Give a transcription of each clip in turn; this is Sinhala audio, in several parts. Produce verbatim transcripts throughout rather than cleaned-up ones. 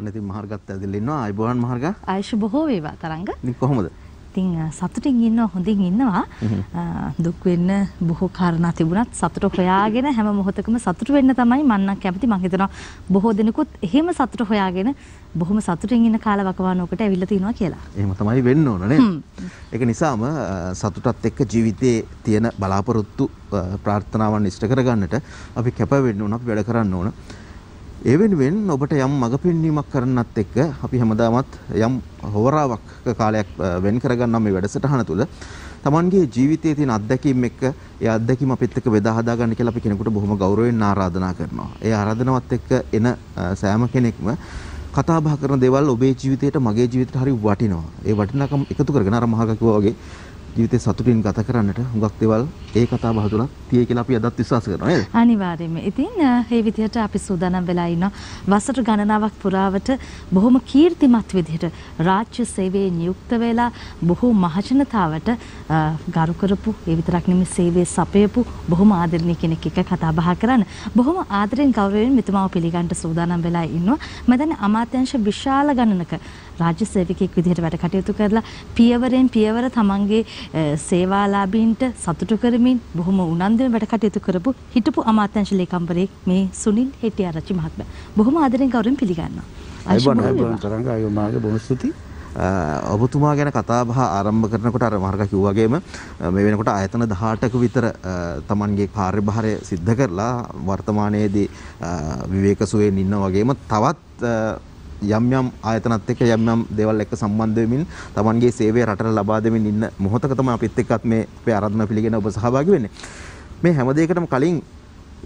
අනිත් මහර්ගත් ඇදලා ඉන්නවා අයබෝවන් මහර්ගා ආයුෂ බොහෝ වේවා තරංග. ඉතින් කොහොමද? ඉතින් සතුටින් ඉන්නවා හොඳින් ඉන්නවා. දුක් වෙන්න බොහෝ කාරණා තිබුණත් සතුට හොයාගෙන හැම මොහොතකම සතුට වෙන්න තමයි මන්නක් කැමති. මම හිතනවා බොහෝ දෙනෙකුත් එහෙම සතුට හොයාගෙන බොහොම සතුටින් ඉන්න කාලවකවානුවකට ඇවිල්ලා තිනවා කියලා. එහෙම තමයි වෙන්න ඕන නේ. ඒක නිසාම සතුටත් එක්ක ජීවිතයේ තියෙන බලාපොරොත්තු ප්‍රාර්ථනාවන් ඉෂ්ට කරගන්නට අපි කැප වෙන්න ඕන, අපි වැඩ කරන්න ඕන. ඒ වෙනුවෙන් ඔබට යම් මඟ පෙන්වීමක් කරන්නත් එක්ක අපි හැමදාමත් යම් හොවරාවක් කාලයක් වෙන් කරගන්නා මේ වැඩසටහන තුළ තමන්ගේ ජීවිතයේ තියෙන අත්දැකීම් එක්ක ඒ අත්දැකීම් අපිත් එක්ක බෙදා හදා ගන්න කියලා අපි කෙනෙකුට බොහොම ගෞරවයෙන් ආරාධනා කරනවා. ඒ ආරාධනාවත් එක්ක එන සෑම කෙනෙක්ම කතා බහ කරන දේවල් ඔබේ ජීවිතයට මගේ ජීවිතයට හරි වටිනවා. ඒ වටිනාකම එකතු කරගෙන අර මහා කිව්වා වගේ ජීවිතේ සතුටින් ගත කරන්නට හුඟක් දේවල් ඒ කතා බහ තුළ තියෙයි කියලා අපි අදත් විශ්වාස කරනවා නේද? අනිවාර්යයෙන්ම. ඉතින් මේ විදිහට අපි සූදානම් වෙලා ඉන්නවා වසර ගණනාවක් පුරාවට බොහොම කීර්තිමත් විදිහට රාජ්‍ය සේවයේ නියුක්ත වෙලා බොහෝ මහජනතාවට ගරු කරපු, ඒ විතරක් නෙමෙයි සේවයේ සපයපු බොහොම ආදරණීය කෙනෙක් එක්ක කතා බහ කරන්න බොහොම ආදරෙන් ගෞරවයෙන් මෙතුමාව පිළිගන්න සූදානම් වෙලා ඉන්නවා. මම දැන් අමාත්‍යාංශ විශාල ගණනක රාජ්‍ය සේවකෙක් විදිහට වැඩ කටයුතු කරලා පියවරෙන් පියවර තමන්ගේ සේවාලාභීන්ට සතුටු කරමින් බොහොම උනන්දුවෙන් වැඩ කටයුතු කරපු හිටපු අමාත්‍යාංශ ලේකම්වරයෙක් මේ සුනිල් හෙටිආරච්චි මහත්මයා බොහොම ආදරෙන් ගෞරවයෙන් පිළිගන්නවා. අයිබෝන් අයිබෝන් තරංග අයෝ මාගේ බොහොම ස්තුතියි. ඔබතුමා ගැන කතා බහ ආරම්භ කරනකොට අර මහර්ගා කිව්වා වගේම මේ වෙනකොට ආයතන දහඅටක විතර තමන්ගේ කාර්යභාරය සිද්ධ කරලා වර්තමානයේදී විවේක සුවයෙන් ඉන්නා වගේම තවත් යම් යම් ආයතනත් එක්ක යම් යම් දේවල් එක්ක සම්බන්ධ වෙමින් තමන්ගේ සේවය රටට ලබා දෙමින් ඉන්න මොහොතක තමයි අපිත් එක්කත් මේ අපේ ආරාධනා පිළිගෙන ඔබ සහභාගී වෙන්නේ. මේ හැම දෙයකටම කලින්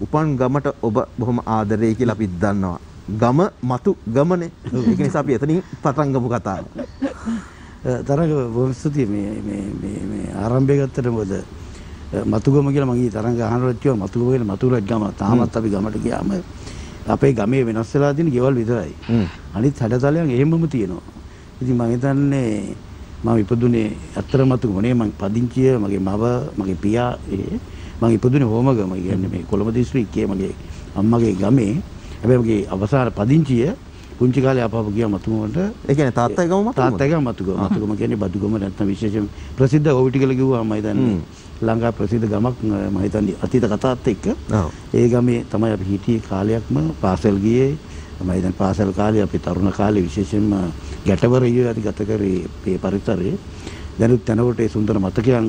උපන් ගමට ඔබ බොහොම ආදරේ කියලා අපි දන්නවා. ගම මතු ගමනේ. ඒක නිසා අපි එතනින් පටන් ගමු කතාව. තරඟ බොහොම ස්තුතියි මේ මේ මේ මේ ආරම්භය ගත්තට මොකද මතු ගම කියලා මගේ තරඟ අහනකොට කිව්වා මතු ගම කියලා මතුරට ගම තාමත් අපි ගමට ගියාම අපේ ගමේ වෙනස් වෙලා තියෙන ගෙවල් විතරයි. අනිත් හැඩතලයන් එහෙමම තියෙනවා. ඉතින් මම හිතන්නේ මම ඉපදුනේ අතරමතු ගමනේ. මම පදිංචිය, මගේ මව, මගේ පියා, මම ඉපදුනේ හෝමගම. කියන්නේ මේ කොළඹ දිස්ත්‍රික්කයේ මගේ අම්මගේ ගමේ. හැබැයි මගේ අවසාන පදිංචිය පුංචි කාලේ ආපහු ගියා මතුගමට. ඒ කියන්නේ තාත්තගේ ගම මතුගම. තාත්තගේ ගම මතුගම. මතුගම කියන්නේ බදුගම නැත්නම් විශේෂයෙන් ප්‍රසිද්ධ ඕවිටිකල කිව්වා මම හිතන්නේ. ලංකා ප්‍රසිද්ධ ගමක් මම හිතන්නේ අතීත කතාවත් එක්ක. ඒ ගමේ තමයි අපි හිටියේ කාලයක්ම පාසල් ගියේ. මම හිතන්නේ පාසල් කාලේ අපි තරුණ කාලේ විශේෂයෙන්ම ගැටවරිය යටි ගත කරේ මේ පරිසරයේ. දැනුත් තනකොට ඒ සුන්දර මතකයන්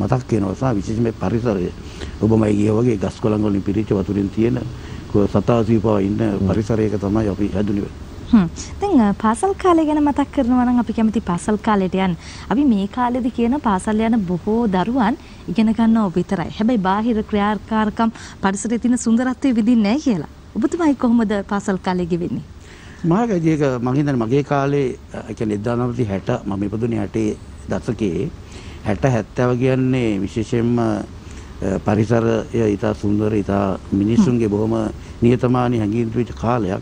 මතක් වෙනවා සා විශේෂයෙන්ම පරිසරය. ඔබමයි ගියා වගේ ගස් කොළන් වලින් පිරිච්ච වතුරින් තියෙන සතා සීපාව ඉන්න පරිසරයක තමයි අපි හැදුනේ. දැන් පාසල් කාලය ගැන මතක් කරනවා නම් අපි කැමති පාසල් කාලයට යන්න. අපි මේ කාලෙදි කියන පාසල් යන බොහෝ දරුවන් ඉගෙන ගන්නව විතරයි. හැබැයි බාහිර ක්‍රියාකාරකම් පරිසරයේ තියෙන සුන්දරත්වය විඳින්නේ නැහැ කියලා. ඔබතුමායි කොහොමද පාසල් කාලේ ගෙවෙන්නේ? මම ඒක මම හිතන්නේ මගේ කාලේ කියන්නේ හදානම්ටි හැට මම ඉපදුනේ හැටේ දශකයේ හැට හැත්තෑව කියන්නේ විශේෂයෙන්ම පරිසරය ඉතා සුන්දර, ඉතා මිනිස්සුන්ගේ බොහොම නියතමානී හැඟීම් තිබිච්ච කාලයක්.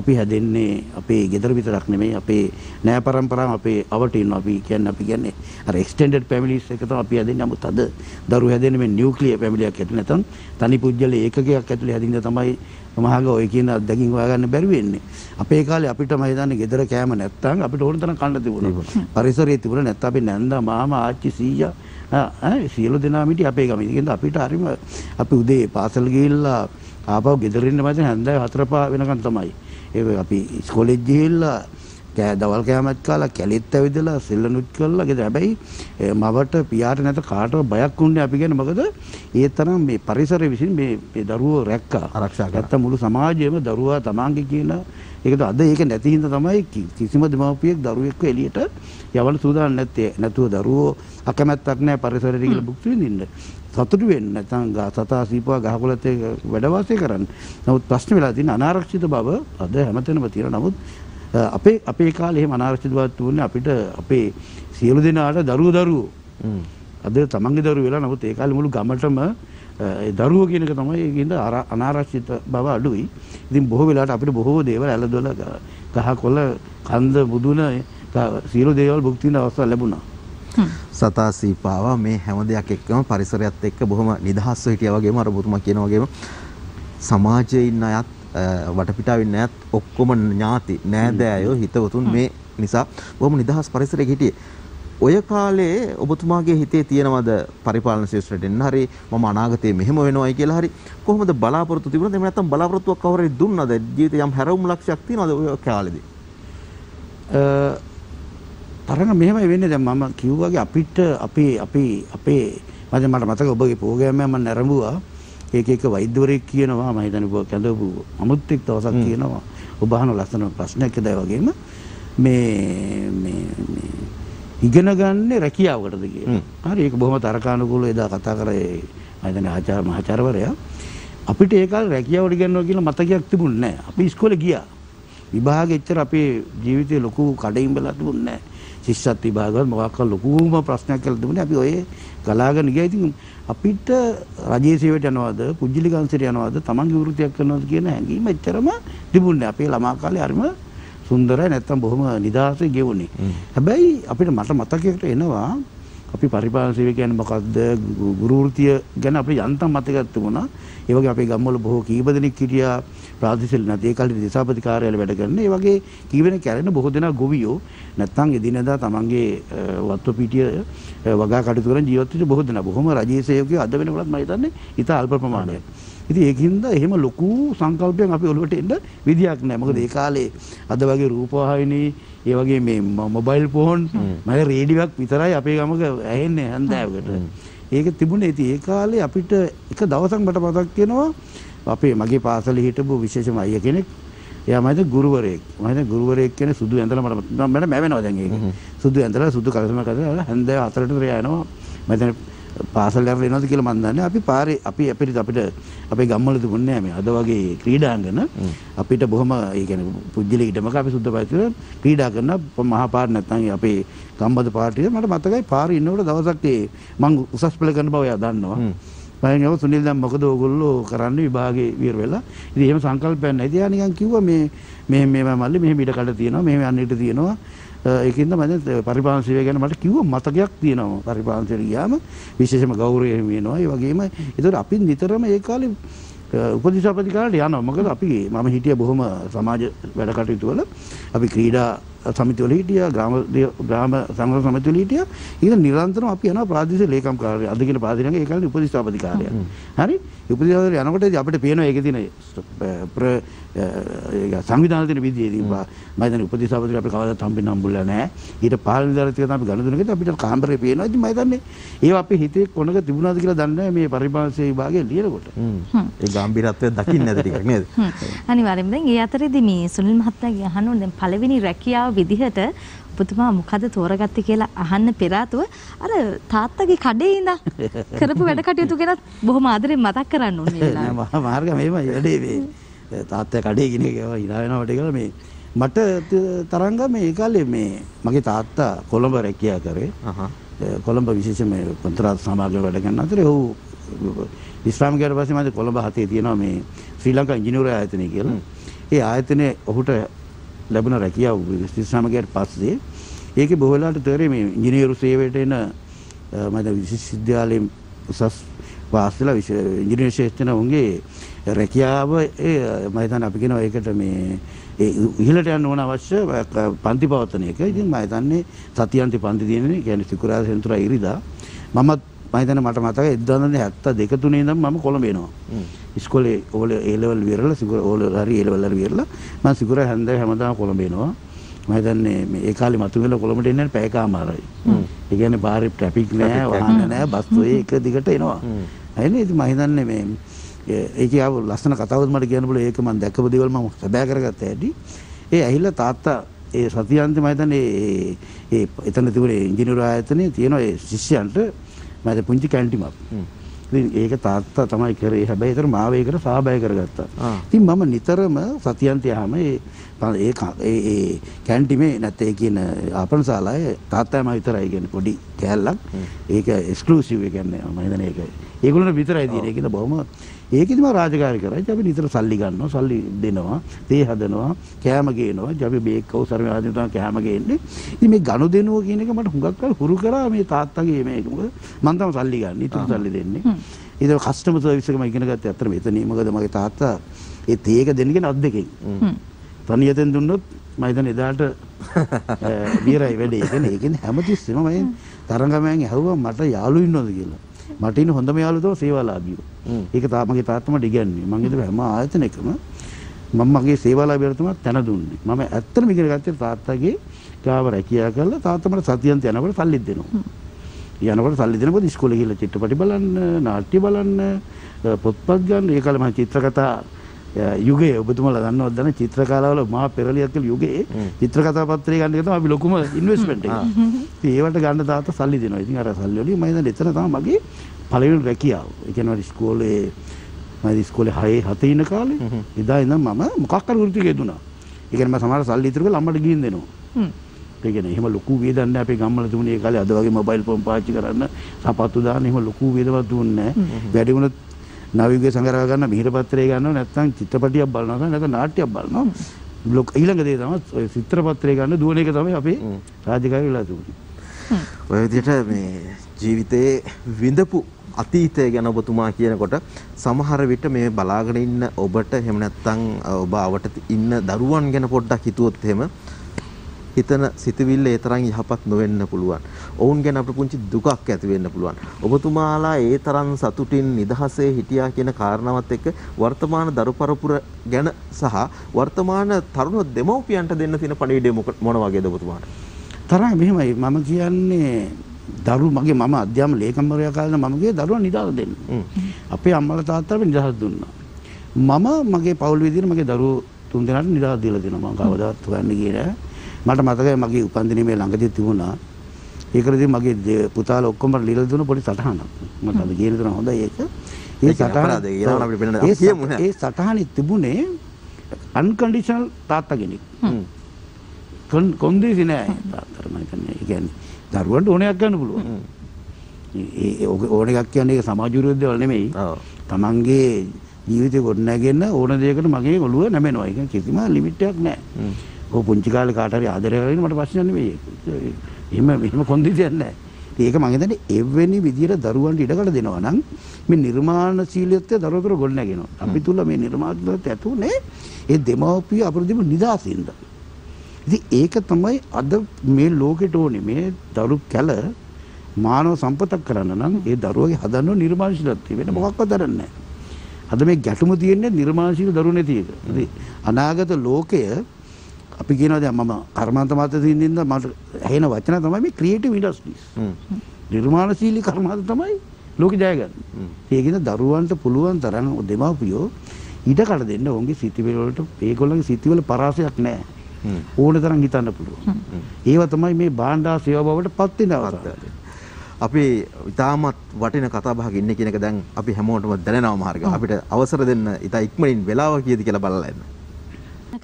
අපි හැදෙන්නේ අපේ ගෙදර විතරක් නෙමෙයි, අපේ නෑ පරම්පරාව අපේ අවට ඉන්නවා. අපි කියන්නේ අපි කියන්නේ අර extended families එක තමයි අපි හැදෙන්නේ. නමුත් අද දරුවෝ හැදෙන්නේ මේ nuclear family එකක් ඇතුළේ නැත්නම් තනි පුජ්‍යල ඒකකයක් ඇතුළේ හැදින්න තමයි මහාග ඔය කියන අත්දැකීම් හොයාගන්න බැරි වෙන්නේ. අපේ කාලේ අපිටම හිතන්නේ ගෙදර කෑම නැත්නම් අපිට ඕන තරම් කන්න තිබුණා. පරිසරයේ තිබුණා නැත්නම් අපි නැන්දා, මාමා, ආච්චි, සීයා සියලු දෙනාම හිටියේ අපේ ගමේ. ඒකෙන්ද අපිට හරිම අපි උදේ පාසල් ගිහිල්ලා ආපහු ගෙදර ඉන්න මැද හැන්දෑව හතර පහ වෙනකන් තමයි. ඒක අපි කොලෙජ් ගිහිල්ලා දවල් කෑමත් කාලා කැලෙත් ඇවිදලා සෙල්ලනුත් කරලා ගෙදර. හැබැයි මවට පියාට නැත කාටවත් බයක් වුණේ අපි ගැන. මොකද ඒ තරම් මේ පරිසරය විසින් මේ මේ දරුවෝ රැක්කා, ආරක්ෂා කරා. නැත්තම් මුළු සමාජයම දරුවා තමන්ගේ කියන ඒකද අද ඒක නැති හින්දා තමයි කිසිම දෙමව්පියෙක් දරුවෙක්ව එළියට යවන්න සූදානම් නැත්තේ. නැතුව දරුවෝ අකමැත්තක් නැහැ පරිසරයට කියලා භුක්ති විඳින්න. සතුටු වෙන්න නැත්නම් සතා සීපුවා ගහකොළත් එක්ක වැඩ වාසය කරන්න. නමුත් ප්‍රශ්න වෙලා තියෙන අනාරක්ෂිත බව අද හැමතැනම තියෙනවා. නමුත් අපේ අපේ කාලේ එහෙම අනාරක්ෂිත බවක් තිබුණේ අපිට අපේ සියලු දෙනාට දරුවෝ දරුවෝ. අද තමන්ගේ දරුවෝ වෙලා නමුත් ඒ කාලේ මුළු ගමටම ඒ දරුවෝ කියන එක තමයි ඒකින්ද අනාරක්ෂිත බව අඩුයි. ඉතින් බොහෝ වෙලාවට අපිට බොහෝ දේවල් ඇලදොල ගහකොළ කන්ද මුදුන සියලු දේවල් භුක්ති විඳින අවස්ථාව ලැබුණා. සතා සීපාව මේ හැම දෙයක් එක්කම පරිසරයත් එක්ක බොහොම නිදහස්ව හිටියා වගේම අර ඔබතුමා කියන වගේම සමාජයේ ඉන්න අයත් වටපිටාවේ නැත් ඔක්කොම ඥාති නෑදෑයෝ හිතවතුන් මේ නිසා බොහොම නිදහස් පරිසරයක හිටියේ. ඔය කාලේ ඔබතුමාගේ හිතේ තියෙනවද පරිපාලන ශිෂ්ටයට එන්න හරි මම අනාගතේ මෙහෙම වෙනවයි කියලා හරි කොහොමද බලාපොරොත්තු තිබුණද? එහෙම නැත්නම් බලාපොරොත්තුවක් කවරේ දුන්නද? ජීවිතේ යම් හැරවුම් ලක්ෂයක් තියෙනවද ඔය කාලේදී? අ තරංග මෙහෙමයි වෙන්නේ. දැන් මම කිව්වාගේ අපිට අපි අපි අපේ මම මට මතක ඔබගේ ප්‍රෝග්‍රෑම් එක මම නරඹුවා. ඒක එක වෛද්‍යවරයෙක් කියනවා මම හිතන්නේ ඔබ කැඳවපු අමුත්‍යක් දවසක් කියනවා ඔබ අහන ලස්සන ප්‍රශ්නයක් එදා වගේම මේ මේ ඉගෙන ගන්න රැකියාවකටද කියලා. හරි ඒක බොහොම තරකානුකූලව එදා කතා කරේ මම ආචාර්ය මහාචාර්යවරයා. අපිට ඒ කාලේ රැකියාවට ගන්නවා කියලා මතකයක් තිබුණේ නැහැ. අපි ඉස්කෝලේ ගියා. විභාගෙ ඉච්චර අපේ ජීවිතේ ලොකු කඩින් බලා තිබුණේ නැහැ. ශිෂ්‍යත් විභාගවල මොකක් හරි ලොකුම ප්‍රශ්නයක් කියලා තිබුණේ අපි ඔය ගලාගෙන ගියා. ඉතින් අපිට රජයේ සේවයට යනවාද, පුජ්‍යලි ගංශයට යනවාද, තමන්ගේ වෘත්තියක් කරනවාද කියන හැඟීම එච්චරම තිබුණේ අපේ ළමා කාලේ. හරිම සුන්දරයි නැත්තම් බොහොම නිදහසේ ගෙවුනේ. හැබැයි අපිට මට මතකයකට එනවා අපි පරිපාලන සේවය කියන්නේ මොකද්ද, ගුරු වෘත්තිය ගැන අපේ යන්තම් මතකයක් තිබුණා. ඒ වගේ අපේ ගම්වල බොහෝ කීප දෙනෙක් හිටියා ප්‍රාදේශීය නැති ඒ කාලේ දේශාපති කාර්යාලේ වැඩ කරන. ඒ වගේ කීප දෙනෙක් කැරෙන බොහෝ දෙනා ගොවියෝ නැත්තම් එදිනෙදා තමන්ගේ වත්ව පිටිය වගා කටයුතු කරන ජීවත් වෙච්ච බොහෝ දෙනා බොහොම රජයේ සේවකයෝ අද වෙනකොටත් මම හිතන්නේ ඉතා අල්ප ප්‍රමාණයක්. ඉතින් ඒකින්ද එහෙම ලොකු සංකල්පයක් අපි ඔළුවට එන්න විදියක් නැහැ. මොකද ඒ කාලේ අද වගේ රූපවාහිනී, ඒ වගේ මේ මොබයිල් ෆෝන්, මගේ රේඩියක් විතරයි අපේ ගමක ඇහෙන්නේ හන්දාවකට. ඒක තිබුණේ. ඉතින් ඒ කාලේ අපිට එක දවසක් මට මතක් වෙනවා අපේ මගේ පාසලේ හිටපු විශේෂම අයිය කෙනෙක්. එයා මම හිතේ ගුරුවරයෙක්. මම හිතේ ගුරුවරයෙක් කියන්නේ සුදු ඇඳලා මට මම මැවෙනවා දැන් ඒක. සුදු ඇඳලා සුදු කලසම කරලා හන්දාව හතරට විතර යනවා. මම හිතේ පාසල් යන්න වෙනවද කියලා මන් දන්නේ. අපි පාරේ අපි අපිට අපිට අපේ ගම්වල තිබුණේ නැහැ මේ අද වගේ ක්‍රීඩාංගන. අපිට බොහොම ඒ කියන්නේ පුජ්‍යලේ ඉඩමක අපි සුද්ධපයිතිල ක්‍රීඩා කරන මහා පාර නැත්නම් අපේ ගම්බද පාටිය මට මතකයි පාරේ ඉන්නකොට දවසක් ඒ මං උසස් පෙළ කරන බව එයා දන්නවා. මම කියව සුනිල් දැන් මොකද ඕගොල්ලෝ කරන්නේ විභාගේ විතර වෙලා. ඉතින් එහෙම සංකල්පයක් නැහැ. ඉතින් නිකන් කිව්වා මේ මේ මේ මල්ලි මෙහෙම ඊට කඩ තියෙනවා මෙහෙම අන්න ඊට තියෙනවා. ඒකින්ද මම පරිපාලන සේවය ගැන මට කිව්ව මතකයක් තියෙනවා. පරිපාලන සේවය ගියාම විශේෂම ගෞරවය වෙනවා. ඒ වගේම ඒතර අපි නිතරම ඒ කාලේ උපදේශපති කාලේ යනවා. මොකද අපි මම හිටිය බොහොම සමාජ වැඩ කටයුතු වල අපි ක්‍රීඩා සමිතිවල හිටියා, ග්‍රාම ග්‍රාම සංගම සමිතිවල හිටියා. ඒක නිරන්තරව අපි යනවා ප්‍රාදේශීය ලේකම් කාර්යාලය. අද කියන ප්‍රාදේශීය ඒ කාලේ උපදේශපති කාර්යාලය. හරි? උපදේශපති යනකොට අපිට පේනවා ඒකේ තියෙන සංවිධානයේ තියෙන විදියේදී මම දැන් උපදේශපතිට අපි කවදාවත් හම්බෙන්න හම්බුලා නැහැ. ඊට පාලන නිලධාරිත්වය තමයි ගනුදෙනුකෙත් අපිට කාමරේ පේනවා. ඉතින් මම දන්නේ ඒව අපේ හිතේ කොනක තිබුණාද කියලා දන්නේ නැහැ මේ පරිපාලන සේවය විභාගයේ ලියනකොට. ඒ ගැඹිරත්වය දකින්නේ නැද ටිකක් නේද? අනිවාර්යෙන්ම. දැන් ඒ අතරේදී මේ සුනිල් මහත්තයාගේ අහන්න දැන් පළවෙනි රැකියාව විදිහට ඔබතුමා මොකද තෝරගත්තේ කියලා අහන්න පෙර ආතුව අර තාත්තගේ කඩේ ඉඳන් කරපු වැඩ කටයුතු ගැන බොහොම ආදරෙන් මතක් කරන්න ඕනේ මේ වෙලාවේ. මම මාර්ගය මේමයි වැඩේ මේ තාත්තා කඩේ ගිනේ කියලා ඉඳා වෙනවට කියලා මේ මට තරංග මේ කාලේ මේ මගේ තාත්තා කොළඹ රැකියා කරේ. අහහ කොළඹ විශේෂම කොන්ත්‍රාත් සමාගමේ වැඩ කරන අතරේ ඔහු විස්රාම ගියාට පස්සේ මම කොළඹ හතේ තියෙනවා මේ ශ්‍රී ලංකා ඉංජිනේරු ආයතනය කියලා. ඒ ආයතනයේ ඔහුට ලැබුණ රැකියාව විස්රාම ගියාට පස්සේ ඒකේ බොහෝ වෙලාවට තේරෙන්නේ මේ ඉංජිනේරු සේවයට එන මම විශ්වවිද්‍යාලයේ උසස් පාසල විශේෂ ඉංජිනේරු ශිෂ්‍යයන් උන්ගේ රැකියාව මම හිතන්නේ අපි කියනවා ඒකට මේ ඒ ඉහළට යන්න ඕන අවශ්‍ය පන්ති පවත්වන එක. ඉතින් මම හිතන්නේ සතියන්ති පන්ති තියෙනනේ. කියන්නේ සිකුරාදා සෙනසුරා ඉරිදා මමත් මම හිතන්නේ මට මතකයි එක්දහස් නවසිය හැත්තෑ දෙක තුනේ ඉඳන් මම කොළඹ එනවා. ඉස්කෝලේ ඕල ඒ ලෙවල් විරලා සිකුරා ඕල හරි ඒ ලෙවල් හරි විරලා මම සිකුරා හැන්දෑව හැමදාම කොළඹ එනවා. මම හිතන්නේ මේ ඒ කාලේ මතු වෙලා කොළඹට එන්නේ පැය කමාරයි. ඒ කියන්නේ පාරේ ට්‍රැෆික් නැහැ, වාහන නැහැ, බස් ඔය එක දිගට එනවා. හරිනේ. ඉතින් මම හිතන්නේ මේ ඒක ආව ලස්සන කතාවද මට කියන්න බුල ඒක මම දැකපු දේවල් මම සැබෑ කරගත්ත හැටි. ඒ ඇහිලා තාත්තා ඒ සතියන්ති මම හිතන්නේ ඒ ඒ එතන තිබුණේ ඉංජිනේරු ආයතනයේ තියෙන ඒ ශිෂ්‍යයන්ට මම හිත පුංචි කැන්ටිමක්. ඉතින් ඒක තාත්තා තමයි කරේ. හැබැයි ඒතර මාව ඒකට සහභාගී කරගත්තා. ඉතින් මම නිතරම සතියන්ති යහම ඒ ඒ ඒ කැන්ටිමේ නැත්නම් ඒ කියන ආපනශාලාවේ තාත්තා මම විතරයි කියන්නේ පොඩි කෑල්ලක්. ඒක එක්ස්ක්ලූසිව් ඒ කියන්නේ මම හිතන්නේ ඒක ඒගොල්ලන්ට විතරයි තියෙන්නේ. ඒකද බොහොම ඒකෙදි මම රාජකාරී කරා. ඉතින් අපි නිතර සල්ලි ගන්නවා, සල්ලි දෙනවා, තේ හදනවා, කෑම ගේනවා. ඉතින් අපි බේක් කවුස් හරි ආදින තමයි කෑම ගේන්නේ. ඉතින් මේ ගනුදෙනුව කියන එක මට හුඟක් කල හුරු කරා මේ තාත්තගේ මේක. මොකද මම තමයි සල්ලි ගන්න, ඉතින් සල්ලි දෙන්නේ. ඉතින් කස්ටමර් සර්විස් එක මම ඉගෙන ගත්තේ අතර මෙතනයි. මොකද මගේ තාත්තා ඒක දෙන්න කියන අත් දෙකෙන්. තනියෙන් දුන්නොත් මම හිතන්නේ එදාට බීරයි වැඩි. ඒ කියන්නේ ඒකෙන් හැමතිස්සෙම මම තරංගමයන් ඇහුවා මට යාළුවෝ ඉන්නවද කියලා. මට ඉන්න හොඳම යාළුවෝ තමයි සේවාලාභියෝ. ඒක තාමගේ තාත්තමට ඉගන්නේ. මම හිතුවා හැම ආයතනයකම මම මගේ සේවාලාභියට තමයි තන දුන්නේ. මම ඇත්තටම ඉගෙන ගත්තේ තාත්තගේ ගාව රැකියා කරලා තාත්තමට සතියන්ත යනකොට සල්ලිත් දෙනවා. යනකොට සල්ලි දෙනකොට ඉස්කෝලේ ගිහලා චිත්‍රපටි බලන්න, නාට්‍ය බලන්න, පොත්පත් ගන්න. ඒ කාලේ මම චිත්‍රකතා යුගයේ ඔබතුමලා දන්නවද දැන චිත්‍රකලාවල මහා පෙරලියක් කියලා යුගයේ චිත්‍රකතා පත්‍රය ගන්න එක තමයි අපි ලොකුම ඉන්වෙස්ට්මන්ට් එක. ඉතින් ඒවට ගන්න තාත්තා සල්ලි දෙනවා. ඉතින් අර සල්ලි වලින් මම දැන් එතන තමයි මගේ පළවෙනි රැකියාව. ඒ කියනවා ඉස්කෝලේ මම ඉස්කෝලේ හය හත ඉන්න කාලේ එදා ඉඳන් මම මොකක් කර වෘත්තිකේ දුනා. ඒ කියන්නේ මම සමහර සල්ලි ඉතුරු කරලා අම්මට ගිහින් දෙනවා. ඒ කියන්නේ එහෙම ලොකු වේදන් නැහැ අපේ ගම්වල දුන්නේ. ඒ කාලේ අද වගේ මොබයිල් ෆෝන් පාවිච්චි කරන්න, සපත්තු දාන්න එහෙම ලොකු වේදමක් දුන්නේ නැහැ. වැඩි වුණොත් නවයුගයේ සංග්‍රහ ගන්න මිහිර පත්‍රය ගන්නවා, නැත්නම් චිත්‍රපටියක් බලනවා, නැත්නම් නාට්‍යයක් බලනවා. බ්ලොග් ඊළඟ දේ තමයි ඔය චිත්‍ර පත්‍රය ගන්න දුවන එක තමයි අපේ රාජකාරී වෙලා තියෙන්නේ. ඔය විදිහට මේ ජීවිතයේ විඳපු අතීතය ගැන ඔබතුමා කියනකොට සමහර විට මේ බලාගෙන ඉන්න ඔබට එහෙම නැත්නම් ඔබ අවට ඉන්න දරුවන් ගැන පොඩ්ඩක් හිතුවොත් එහෙම හිතන සිතවිල්ල ඒ තරම් යහපත් නොවෙන්න පුළුවන්. ඔවුන් ගැන අපිට පුංචි දුකක් ඇති වෙන්න පුළුවන්. ඔබතුමාලා ඒ තරම් සතුටින් නිදහසේ හිටියා කියන කාරණාවත් එක්ක වර්තමාන දරුපරපුර ගැන සහ වර්තමාන තරුණ දෙමව්පියන්ට දෙන්න තියෙන පණිවිඩය මොන වගේද ඔබතුමාට? තරම් මෙහෙමයි මම කියන්නේ දරු මගේ මම අධ්‍යාපන ලේකම්වරයා කාලේ මම ගියේ දරුවා නිදහස දෙන්න. අපේ අම්මලා තාත්තලා අපි නිදහස දුන්නා. මම මගේ පවුල් විදියට මගේ දරුවෝ තුන් දෙනාට නිදහස දීලා දෙනවා. මම කවදාවත් හොයන්නේ ගියේ නෑ. මට මතකයි මගේ උපන්දිනීමේ ළඟදී තිබුණා. ඒකදී මගේ පුතාලා ඔක්කොම ලියලා දුන්න පොඩි සටහනක්. මට අද කියන දේ හොඳයි ඒක. ඒ සටහන ඒ සටහනේ තිබුණේ අන්කන්ඩිෂනල් තාත්තා කෙනෙක්. කොන්දේසි නෑ තාත්තට මම කියන්නේ. ඒ කියන්නේ දරුවන්ට ඕන එකක් ගන්න පුළුවන්. ඒ ඕන එකක් කියන්නේ ඒක සමාජ විරෝධී දේවල් නෙමෙයි. තමන්ගේ ජීවිතේ ගොඩනගෙන ඕන දෙයකට මගේ ඔළුව නැමෙනවා. ඒ කියන්නේ කිසිම ලිමිට් එකක් නෑ. ඔය පුංචි කාලේ කාට හරි ආදරය කරගෙන මට ප්‍රශ්න නෙමෙයි. එහෙම එහෙම කොන්දේසියක් නැහැ. ඒක මම හිතන්නේ එවැනි විදියට දරුවන්ට ඉඩකඩ දෙනවා නම් මේ නිර්මාණශීලීත්වය දරුවතර ගොඩ නැගෙනවා. අපි තුල මේ නිර්මාණශීලීත්වය ඇතුනේ ඒ දෙමව්පිය අපරදීම නිදාසින්ද. ඉතින් ඒක තමයි අද මේ ලෝකෙට ඕනේ. මේ දරු කැල මානව සම්පතක් කරන්න නම් ඒ දරුවගේ හදන්න නිර්මාණශීලීත්වය වෙන මොකක්වත් දරන්නේ නැහැ. අද මේ ගැටුම තියෙන්නේ නිර්මාණශීලී දරුවනේ තියෙක. ඉතින් අනාගත ලෝකය අපි කියනවා දැන් මම කර්මාන්ත මාත්‍ර දින්දින්ද මට ඇහෙන වචන තමයි මේ ක්‍රියේටිව් ඉන්ඩස්ට්‍රීස්. නිර්මාණශීලී කර්මාන්ත තමයි ලෝකෙ ජයගන්නේ. ඒකින දරුවන්ට පුළුවන් තරම් දෙමව්පියෝ ඉඩකඩ දෙන්න ඕන්ගේ සිතිවිලි වලට ඒගොල්ලන්ගේ සිතිවිලි වල පරාසයක් නැහැ. ඕන තරම් හිතන්න පුළුවන්. ඒව තමයි මේ භාණ්ඩා සේවා බවට පත් වෙන අවස්ථාව. අපි ඉතාමත් වටින කතා බහක ඉන්නේ කියන එක දැන් අපි හැමෝටම දැනෙනවා මාර්ග. අපිට අවසර දෙන්න ඉතින් ඉක්මනින් වෙලාව කීයද කියලා බලලා ඉන්න.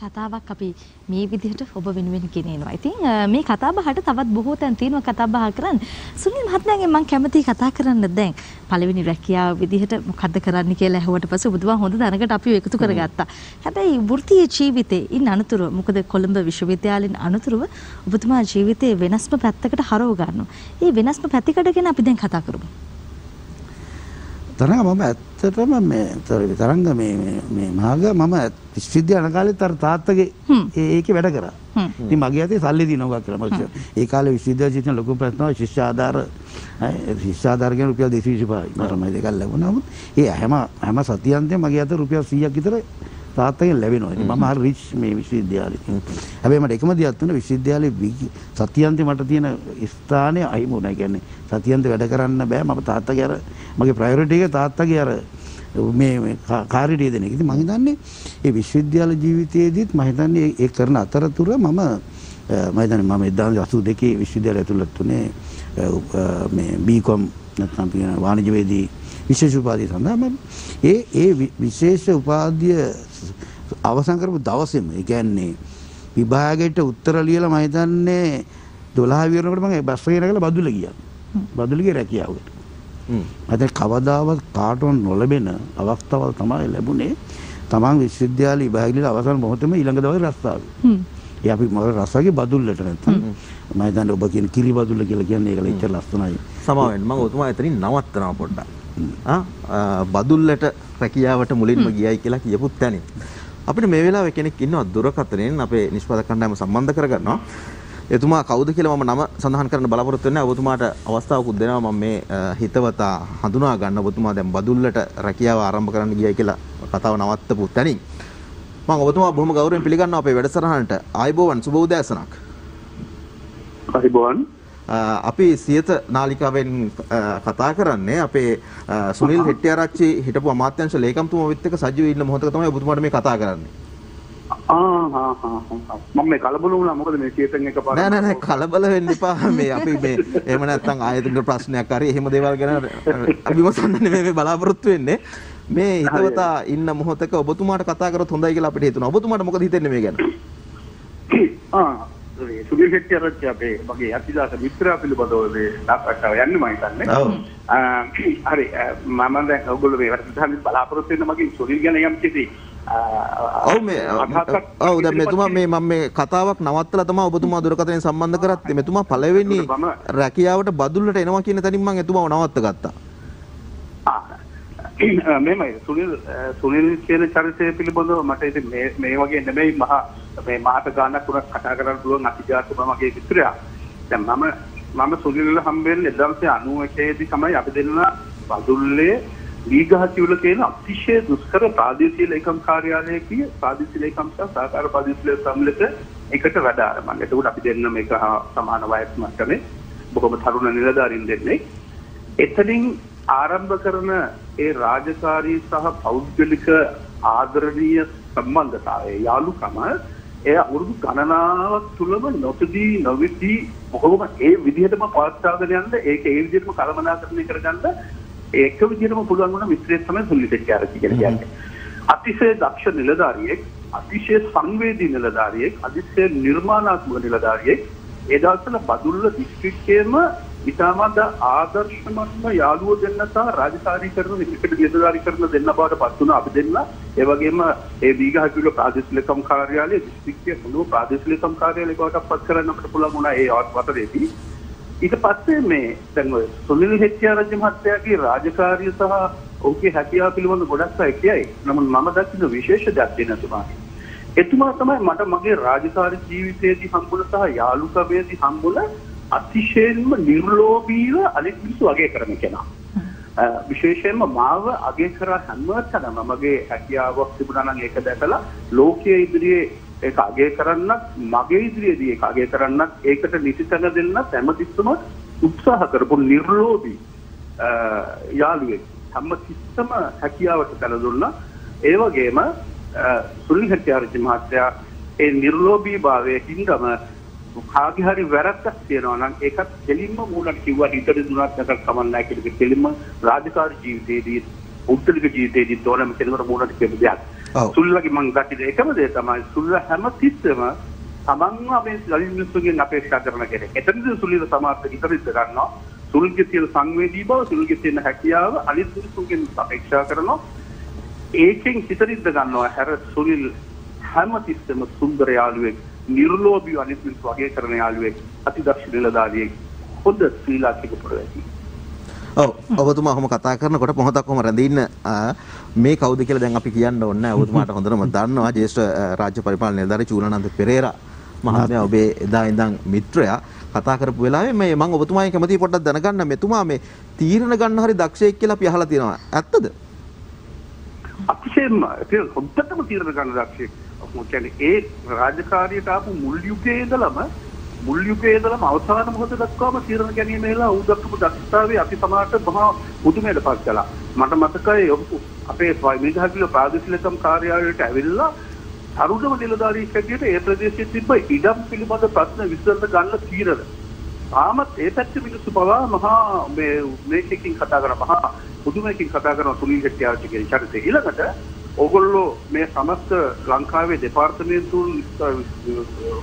කතාවක් අපි මේ විදිහට ඔබ වෙනුවෙන් ගෙනෙනවා. ඉතින් මේ කතාබහට තවත් බොහෝ තැන් තියෙනවා කතාබහ කරන්න. සුනිල් මහත්මයාගෙන් මම කැමතියි කතා කරන්න දැන්. පළවෙනි රැකියාව විදිහට මොකද්ද කරන්න කියලා ඇහුවට පස්සේ ඔබතුමා හොඳ දැනකට අපිව එකතු කරගත්තා. හැබැයි වෘත්තීය ජීවිතේ ඉන්න අනතුරු මොකද කොළඹ විශ්වවිද්‍යාලෙන් අනතුරුව ඔබතුමා ජීවිතේ වෙනස්ම පැත්තකට හරව ගන්නවා. මේ වෙනස්ම පැතිකඩ ගැන අපි දැන් කතා කරමු. තරංග මම ඇත්තටම මේ තරංග මේ මේ මහාග මම විශ්වවිද්‍යාල යන කාලෙත් අර තාත්තගේ ඒකේ වැඩ කරා. ඉතින් මගේ අතේ සල්ලි දිනවා කියලා මම ඒ කාලේ විශ්වවිද්‍යාල ජීවිතේ ලොකු ප්‍රශ්නව ශිෂ්‍ය ආධාර ශිෂ්‍ය ආධාර කියන රුපියල් දෙසීය පහයි මම මේක ලැබුණා. නමුත් ඒ හැම හැම සතියන්තේ මගේ අතේ රුපියල් සීයක් විතර තාත්තගෙන් ලැබෙනවා. ඉතින් මම හරි රිච් මේ විශ්වවිද්‍යාලේ. හැබැයි මට එකම දියක් තුන විශ්වවිද්‍යාලේ සතියන්තේ මට තියෙන ස්ථානය අහිමි වුණා. කියන්නේ සතියන්තේ වැඩ කරන්න බෑ මම තාත්තගේ අර මගේ ප්‍රයොරිටි එක තාත්තගේ අර මේ කාර්යය දෙන එක. ඉතින් මම හිතන්නේ ඒ විශ්වවිද්‍යාල ජීවිතයේදීත් මම හිතන්නේ ඒ කරන අතරතුර මම මම හිතන්නේ මම එක්දහස් නවසිය අසූ දෙකේ විශ්වවිද්‍යාලය ඇතුළත් උනේ මේ බී කොම් නැත්නම් වාණිජවේදී විශේෂ උපාධිය සඳහා මම ඒ ඒ විශේෂ උපාධිය අවසන් කරපු දවසේම ඒ කියන්නේ විභාගයට උත්තර ලියලා මම හිතන්නේ දොළහ වෙනකොට මම බස් එකේ නැගලා බදුල්ල ගියා. බදුල්ලගේ රැකියාවට. හ්ම්. අද කවදාවත් කාටවත් නොලැබෙන අවස්ථාවක් තමයි ලැබුණේ. තමන් විශ්වවිද්‍යාල විභාගයේ අවසන් මොහොතේම ඊළඟ දවසේ රස්සාව. හ්ම්. ඒ අපි මම රස්සාවේ බදුල්ලට නැත්තම් මම හිතන්නේ ඔබ කියන කිරි බදුල්ල කියලා කියන්නේ ඒකල ඉච්ච ලස්සනයි. සමාවෙන්න මම ඔතන එතනින් නවත්තනවා පොඩ්ඩක්. බදුල්ලට රැකියාවට මුලින්ම ගියයි කියලා කියපුත් තැනින් අපිට මේ වෙලාවේ කෙනෙක් ඉන්නවා දුරකථනයෙන් අපේ නිෂ්පාදක කණ්ඩායම සම්බන්ධ කරගන්නවා එතුමා කවුද කියලා මම නම සඳහන් කරන්න බලාපොරොත්තු වෙන්නේ ඔබතුමාට අවස්ථාවකුත් දෙනවා මම මේ හිතවතා හඳුනා ගන්න ඔබතුමා දැන් බදුල්ලට රැකියාව ආරම්භ කරන්න ගියයි කියලා කතාව නවත්තපු තැනින් මම ඔබතුමා බොහොම ගෞරවයෙන් පිළිගන්නවා අපේ වැඩසටහනට ආයුබෝවන් සුබ උදෑසනක් ආයුබෝවන් අපි සියත නාලිකාවෙන් කතා කරන්නේ අපේ සුනිල් හෙට්ටිආරච්චි හිටපු අමාත්‍යාංශ ලේකම්තුමා විත් එක්ක සජීවී ඉන්න මොහොතක තමයි ඔබතුමාට මේ කතා කරන්නේ. ආ හා හා මම මේ කලබල වුණා මොකද මේ සියතෙන් එකපාරට නෑ නෑ නෑ කලබල වෙන්න එපා මේ අපි මේ එහෙම නැත්නම් ආයතන ප්‍රශ්නයක් හරි එහෙම දේවල් ගැන විමසන්න නෙමෙයි මේ බලාපොරොත්තු වෙන්නේ. මේ හිතවතා ඉන්න මොහොතක ඔබතුමාට කතා කරොත් හොඳයි කියලා අපිට හිතුණා. ඔබතුමාට මොකද හිතෙන්නේ මේ ගැන? ආ සුනිල් හෙට්ටිආරච්චි අපේ මගේ අතිදාස මිත්‍රයා පිළිබඳව මේ නාටකතාව යන්න මම හිතන්නේ. ඔව්. හරි මම දැන් ඔයගොල්ලෝ මේ වැඩසටහන බලාපොරොත්තු වෙන මගේ සුනිල් ගැන යම් කිසි ඔව් මේ ඔව් දැන් මෙතුමා මේ මම මේ කතාවක් නවත්තලා තමයි ඔබතුමා දුරකථනයෙන් සම්බන්ධ කරත් මෙතුමා පළවෙනි රැකියාවට බදුල්ලට එනවා කියන තැනින් මම එතුමාව නවත්ත ගත්තා. මෙමය සුනිල් සුනිල් කියන චරිතය පිළිබඳව මට ඉතින් මේ මේ වගේ නෙමෙයි මහා මේ මහත් ගානක් උනක් කතා කරන්න පුළුවන් අතිජාතම මගේ මිත්‍රයා. දැන් මම මම සුනිල්ව හම්බෙන්නේ එක්දහස් නවසිය අනූ එකේ දී තමයි අපි දෙන්නා බදුල්ලේ දීඝාතිවල තියෙන අතිශය දුෂ්කර ප්‍රාදේශීය ලේකම් කාර්යාලයේදී ප්‍රාදේශීය ලේකම් සහ සහකාර ප්‍රාදේශීය සම්මිලිත එකට වැඩ ආරම්භ. ඒකට අපි දෙන්න මේක සමාන වයස් මට්ටමේ බොහොම තරුණ නිලධාරීන් දෙන්නේ. එතනින් ආරම්භ කරන ඒ රාජකාරී සහ පෞද්ගලික ආදරණීය සම්බන්ධතාවය යාළුකම ඒ අවුරුදු ගණනාවක් තුලම නොතදී නොවිදී කොහොම ඒ විදිහටම පවත්වාගෙන යන්න ඒක ඒ විදිහටම කලමනාකරණය කරගන්න ඒක විදිහටම පුළුවන් වුණ මිත්‍රයෙක් තමයි සුනිල් හෙට්ටිආරච්චි කියන්නේ. අතිශය දක්ෂ නිලධාරියෙක්, අතිශය සංවේදී නිලධාරියෙක්, අතිශය නිර්මාණාත්මක නිලධාරියෙක්. ඒ දවස්වල බදුල්ල දිස්ත්‍රික්කයේම ඉතාමත් ආදර්ශමත්ම යාළුවෝ දෙන්න සහ රාජකාරී කරන විකට නිලධාරී කරන දෙන්න බවට පත් වුණා අපි දෙන්න. ඒ වගේම ඒ දීඝාතිවල ප්‍රාදේශීය ලේකම් කාර්යාලයේ දිස්ත්‍රික්කයේ මුළු ප්‍රාදේශීය ලේකම් කාර්යාලය බවට පත් කරන්න අපිට පුළුවන් වුණා ඒ අවස්ථාවේදී. ඊට පස්සේ මේ දැන් ඔය සුනිල් හෙට්ටිආරච්චි මහත්තයාගේ රාජකාරිය සහ ඔහුගේ හැකියාව පිළිබඳ ගොඩක් අය කියයි. නමුත් මම දකින්න විශේෂ දෙයක් දෙනවා. එතුමා තමයි මට මගේ රාජකාරී ජීවිතයේදී හම්බුණ සහ යාළුකමේදී හම්බුණ අතිශයින්ම නිර්ලෝභීව අනිත් මිනිස්සු අගය කරන කෙනා. විශේෂයෙන්ම මාව අගය කර හැමතැනම මගේ හැකියාවක් තිබුණා නම් ඒක දැකලා ලෝකයේ ඉදිරියේ ඒක අගය කරන්නත් මගේ ඉදිරියේදී ඒක අගය කරන්නත් ඒකට නිසිතන දෙන්නත් හැමතිස්සම උත්සාහ කරපු නිර්ලෝභී යාළුවෙක්. හැමතිස්සම හැකියාවට තන දුන්නා. ඒ වගේම සුනිල් හෙට්ටිආරච්චි මහත්තයා ඒ නිර්ලෝභී භාවයේ හිඳම කාගේ හරි වැරද්දක් තියෙනවා නම් ඒකත් දෙලින්ම මූලට කිව්වා හිතට දුනක් නැතත් කමන්නයි කියලා දෙලින්ම රාජකාරී ජීවිතයේදී උත්තරික ජීවිතයේදී තෝරම කෙනෙකුට මූලට කියපු දෙයක්. සුනිල්ගේ මං දකින එකම දේ තමයි සුනිල් හැමතිස්සම තමන්ව අපේ ජීවිතයෙන් අපේක්ෂා කරන කෙනෙක්. එතනදී සුනිල් සමාර්ථක ඉදිරියට ගන්නවා. සුනිල්ගේ තියෙන සංවේදී බව, සුනිල්ගේ තියෙන හැකියාව අනිත් මිනිස්සුන්ගෙන් අපේක්ෂා කරනවා. ඒකෙන් හිතරිද්ද ගන්නවා. හැර සුනිල් හැමතිස්සම සුන්දර යාළුවෙක්, නිර්ලෝභී අනිත් මිනිස් වගේ කරන යාළුවෙක්, අතිදක්ෂ නිලධාරියෙක්, හොඳ ශ්‍රී ලාංකික පුරවැසියෙක්. ඔව් ඔබතුමා ඔහොම කතා කරනකොට මොහොතක් ඔහොම රැඳින්න මේ කවුද කියලා දැන් අපි කියන්න ඕනේ නැහැ. ඔබතුමාට හොඳටම දන්නවා ජ්‍යෙෂ්ඨ රාජ්‍ය පරිපාලන නිලධාරී චූලනන්ද පෙරේරා මහත්මයා ඔබේ එදා ඉඳන් මිත්‍රයා. කතා කරපු වෙලාවේ මේ මම ඔබතුමාගෙන් කැමතියි පොඩ්ඩක් දැනගන්න මෙතුමා මේ තීරණ ගන්න හරි දක්ෂයෙක් කියලා අපි අහලා තියෙනවා. ඇත්තද? අතිශයෙන්ම හොද්දටම තීරණ ගන්න දක්ෂයෙක්. කියන්නේ ඒ රාජකාරියට ආපු මුල් යුගයේ ඉඳලම මුල් යුගයේ ඉඳලම අවසාන මොහොත දක්වාම තීරණ ගැනීම වෙලා ඌ දක්වපු දක්ෂතාවයේ අපි සමාජයට මහා මුදුමෙට පත් කළා. මට මතකයි අපේ විදහාගිල ප්‍රාදේශීය ලේකම් කාර්යාලයට ඇවිල්ලා අරුණම නිලධාරී කඩියට ඒ ප්‍රදේශයේ තිබ්බ ඉඩම් පිළිබඳ ප්‍රශ්න විසඳ ගන්න තීරණ. ආමත් ඒ පැත්තේ මිනිස්සු පවා මහා මේ මේකකින් කතා කරා මහා මුදුමකින් කතා කරන සුනිල් හෙට්ටිආරච්චි කියන චරිතය. ඊළඟට ඕගොල්ලෝ මේ සමස්ත ලංකාවේ දෙපාර්තමේන්තුන්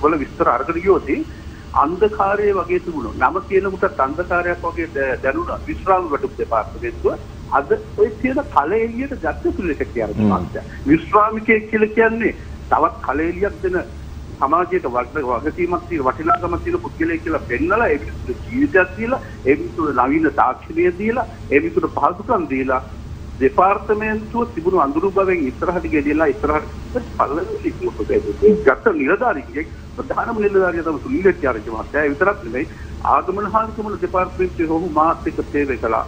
වල විස්තර අරගෙන ගියෝදී අන්ධකාරය වගේ තිබුණා. නම කියන කොටත් අන්ධකාරයක් වගේ දැනුණා. විශ්‍රාම වැටුප් දෙපාර්තමේන්තුව අද ඔය කියන කලෙලියට ගත්ත සුනිල් හෙට්ටිආරච්චි මහත්තයා. විශ්‍රාමිකයෙක් කියලා කියන්නේ තවත් කලෙලියක් දෙන सामाजिक वगसीमती वटिनागमती पुद्गलिकल बेन्नल एबिसुड जीवितदील एबिसुड नवीन තාක්ෂණය දීලා एबिसुड පහසුකම් දීලා දෙපාර්තමේන්තුව තිබුණු අඳුරු බවෙන් ඉස්සරහට ගෙඩිලා ඉස්සරහට පළවෙනි ලිකුවට ගියේ ගත නිලධාරියෙක් ප්‍රධානම නිලධාරියා තමයි සුනිල් චාරිච මහත්තයා. ඒ විතරක් නෙවෙයි ආගමන හා නිගමන දෙපාර්තමේන්තුවේ ඔහු මාත් එක්ක සේවය කළා.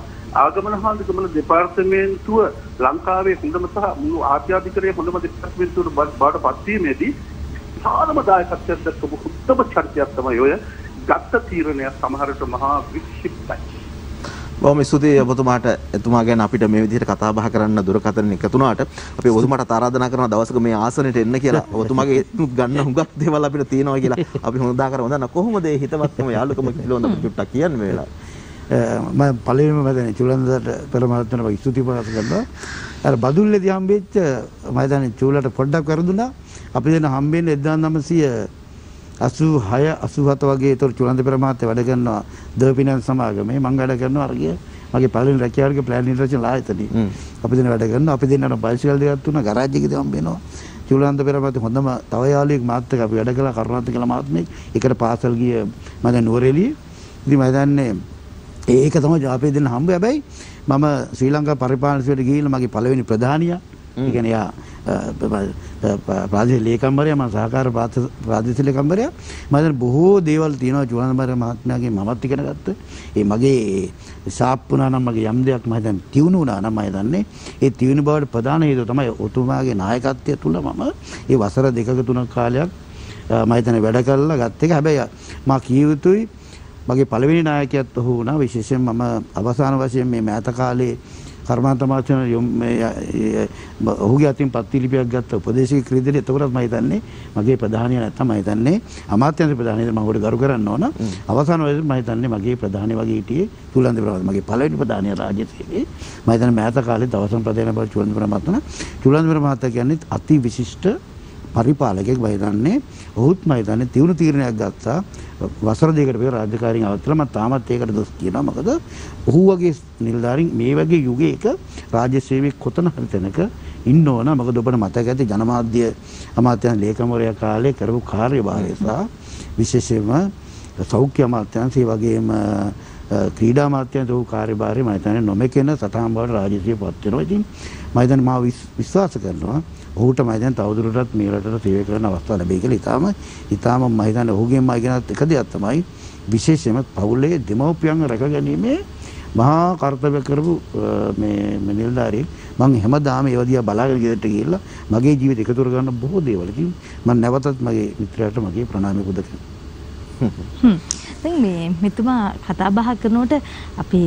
ආගමන හා නිගමන දෙපාර්තමේන්තුව ලංකාවේ හොඳම සහ මුළු ආසියාධිකරණයේ හොඳම දෙපාර්තමේන්තුවට බාටපත් වීමේදී සාධම දායකත්වයක් දක්වපු උත්තම චර්යාවක් තමයි ඔය ගත්ත තීරණය සමහරට මහා වික්ෂිප්තයි. බොහොම ස්තුතියි ඔබතුමාට. එතුමා ගැන අපිට මේ විදිහට කතා බහ කරන්න දුරකථන එකතු වුණාට අපි ඔබතුමාට ආරාධනා කරන දවසක මේ ආසනෙට එන්න කියලා. ඔබතුමාගේ තුත් ගන්න හුඟක් දේවල් අපිට තියෙනවා කියලා අපි හොඳදා කර හොඳන කොහොමද ඒ හිතවත්කම යාළුකම කියලා හොඳ පිටුට්ටක් කියන්නේ මේ වෙලාවේ මම පළවෙනිම මම චූලන්දට පෙරමාත්මන වගේ ස්තුති පාස කරනවා. අර බදුල්ලේදී හම්බෙච්ච මම දැන් චූලට පොඩ්ඩක් වරදුනා. අපි දැන් හම්බෙන්නේ उन्नीस सौ छियासी सत्तासी වගේ. ඒතර චුලන්ද පෙරමාත්‍ය වැඩ කරනවා දර්පිනන් සමාගමේ. මම වැඩ කරනවා අරගේ මගේ පළවෙනි රැකියාවගේ ප්ලෑන් ඉන්ටර්නේෂනල් ආයතනයේ. අපි දෙන වැඩ කරනවා. අපි දෙන්නට බයිසිකල් දෙකක් තුන ගරාජ් එකකදී හම්බ වෙනවා. චුලන්ද පෙරමාත්‍ය හොඳම තව යාළුවෙක් මාත් එක්ක අපි වැඩ කළා කරුණාත් කියලා මාත්මේ. එකට පාසල් ගිය මම දැන් නුවරඑළියේ. ඉතින් මම දන්නේ ඒක තමයි අපේ දෙන්න හම්බ. හැබැයි මම ශ්‍රී ලංකා පරිපාලන සේවයට ගිහිල්ලා මගේ පළවෙනි ප්‍රධානියා. ඒ කියන්නේ යා प्रादेशिक लेखम्बरिया मैं सहकार प्रादेशिक लेखम्बरिया मैं बहु देवल तीनों चुनाव महात्मा के ममत्ति के नगत ये मगे सापुना ना मगे यमदे अक मैदान तीनों ना ना मैदान ने ये तीन बार प्रधान है तो तमाय ओतुमा के नायकत्य तुला मामा ये वसरा देखा के तुना काल्या मैदान वेड़ा कर लगा ते क्या भैया माँ की तो मगे पलवी नायकत्य तो हो ना विशेष मामा अवसान वशे में मैता काले कर्मांतमाचन हो गया तीन पत्ती लिपिया गत उपदेश की खरीद लिए तब मैदान ने मगे प्रधानिया रहता मैदान ने अमात्य प्रधानी मगोड़ गर्वकर ना अवसान मैदान ने मगे प्रधानी वगे इटे चूलंद मगे फल प्रधानिया राज्य से मैदान मेहता काले अवसान प्रधान चूलंद परमात्मा चूलंद परमात्मा के अति विशिष्ट परिपालक मैदान ने बहुत मैदान ने तीव्र तीर्ण गता वसर दिखे राजकारी अवतल मैं ताम तेक दस्ती मगद हूवे निर्धारी मेवे युगे राज्य सेवे कुतन हरतनक इन्नो न मगदोबन मत कहते जनमाद्य अमात्यान लेखमोर काले करव कार्य बारे सह विशेष सौख्य अमात्यान सेवागे क्रीडा मात्यान तो कार्य बारे मैदान नोमेके न सताम राज्य से पत्ते मैदान माँ विश्वास करना ऊट मैदान तवदूरत मेरठ सेवे करना अवस्था बेकल इताम इताम मैदान होगे मैदान कदे अतमाई विशेष मत पौले दिमोप्यांग रखगनी में महाकर्तव्य करबू में निर्धारी मंग हेमद आम यदिया बलागल गिदटगिल्ल मगे जीवित एकतुरगन्न बहु देवल कि मन नवतत मगे मित्रयाट मगे प्रणामी कुदक हम्म මේ මෙතුමා කතා බහ කරනකොට අපි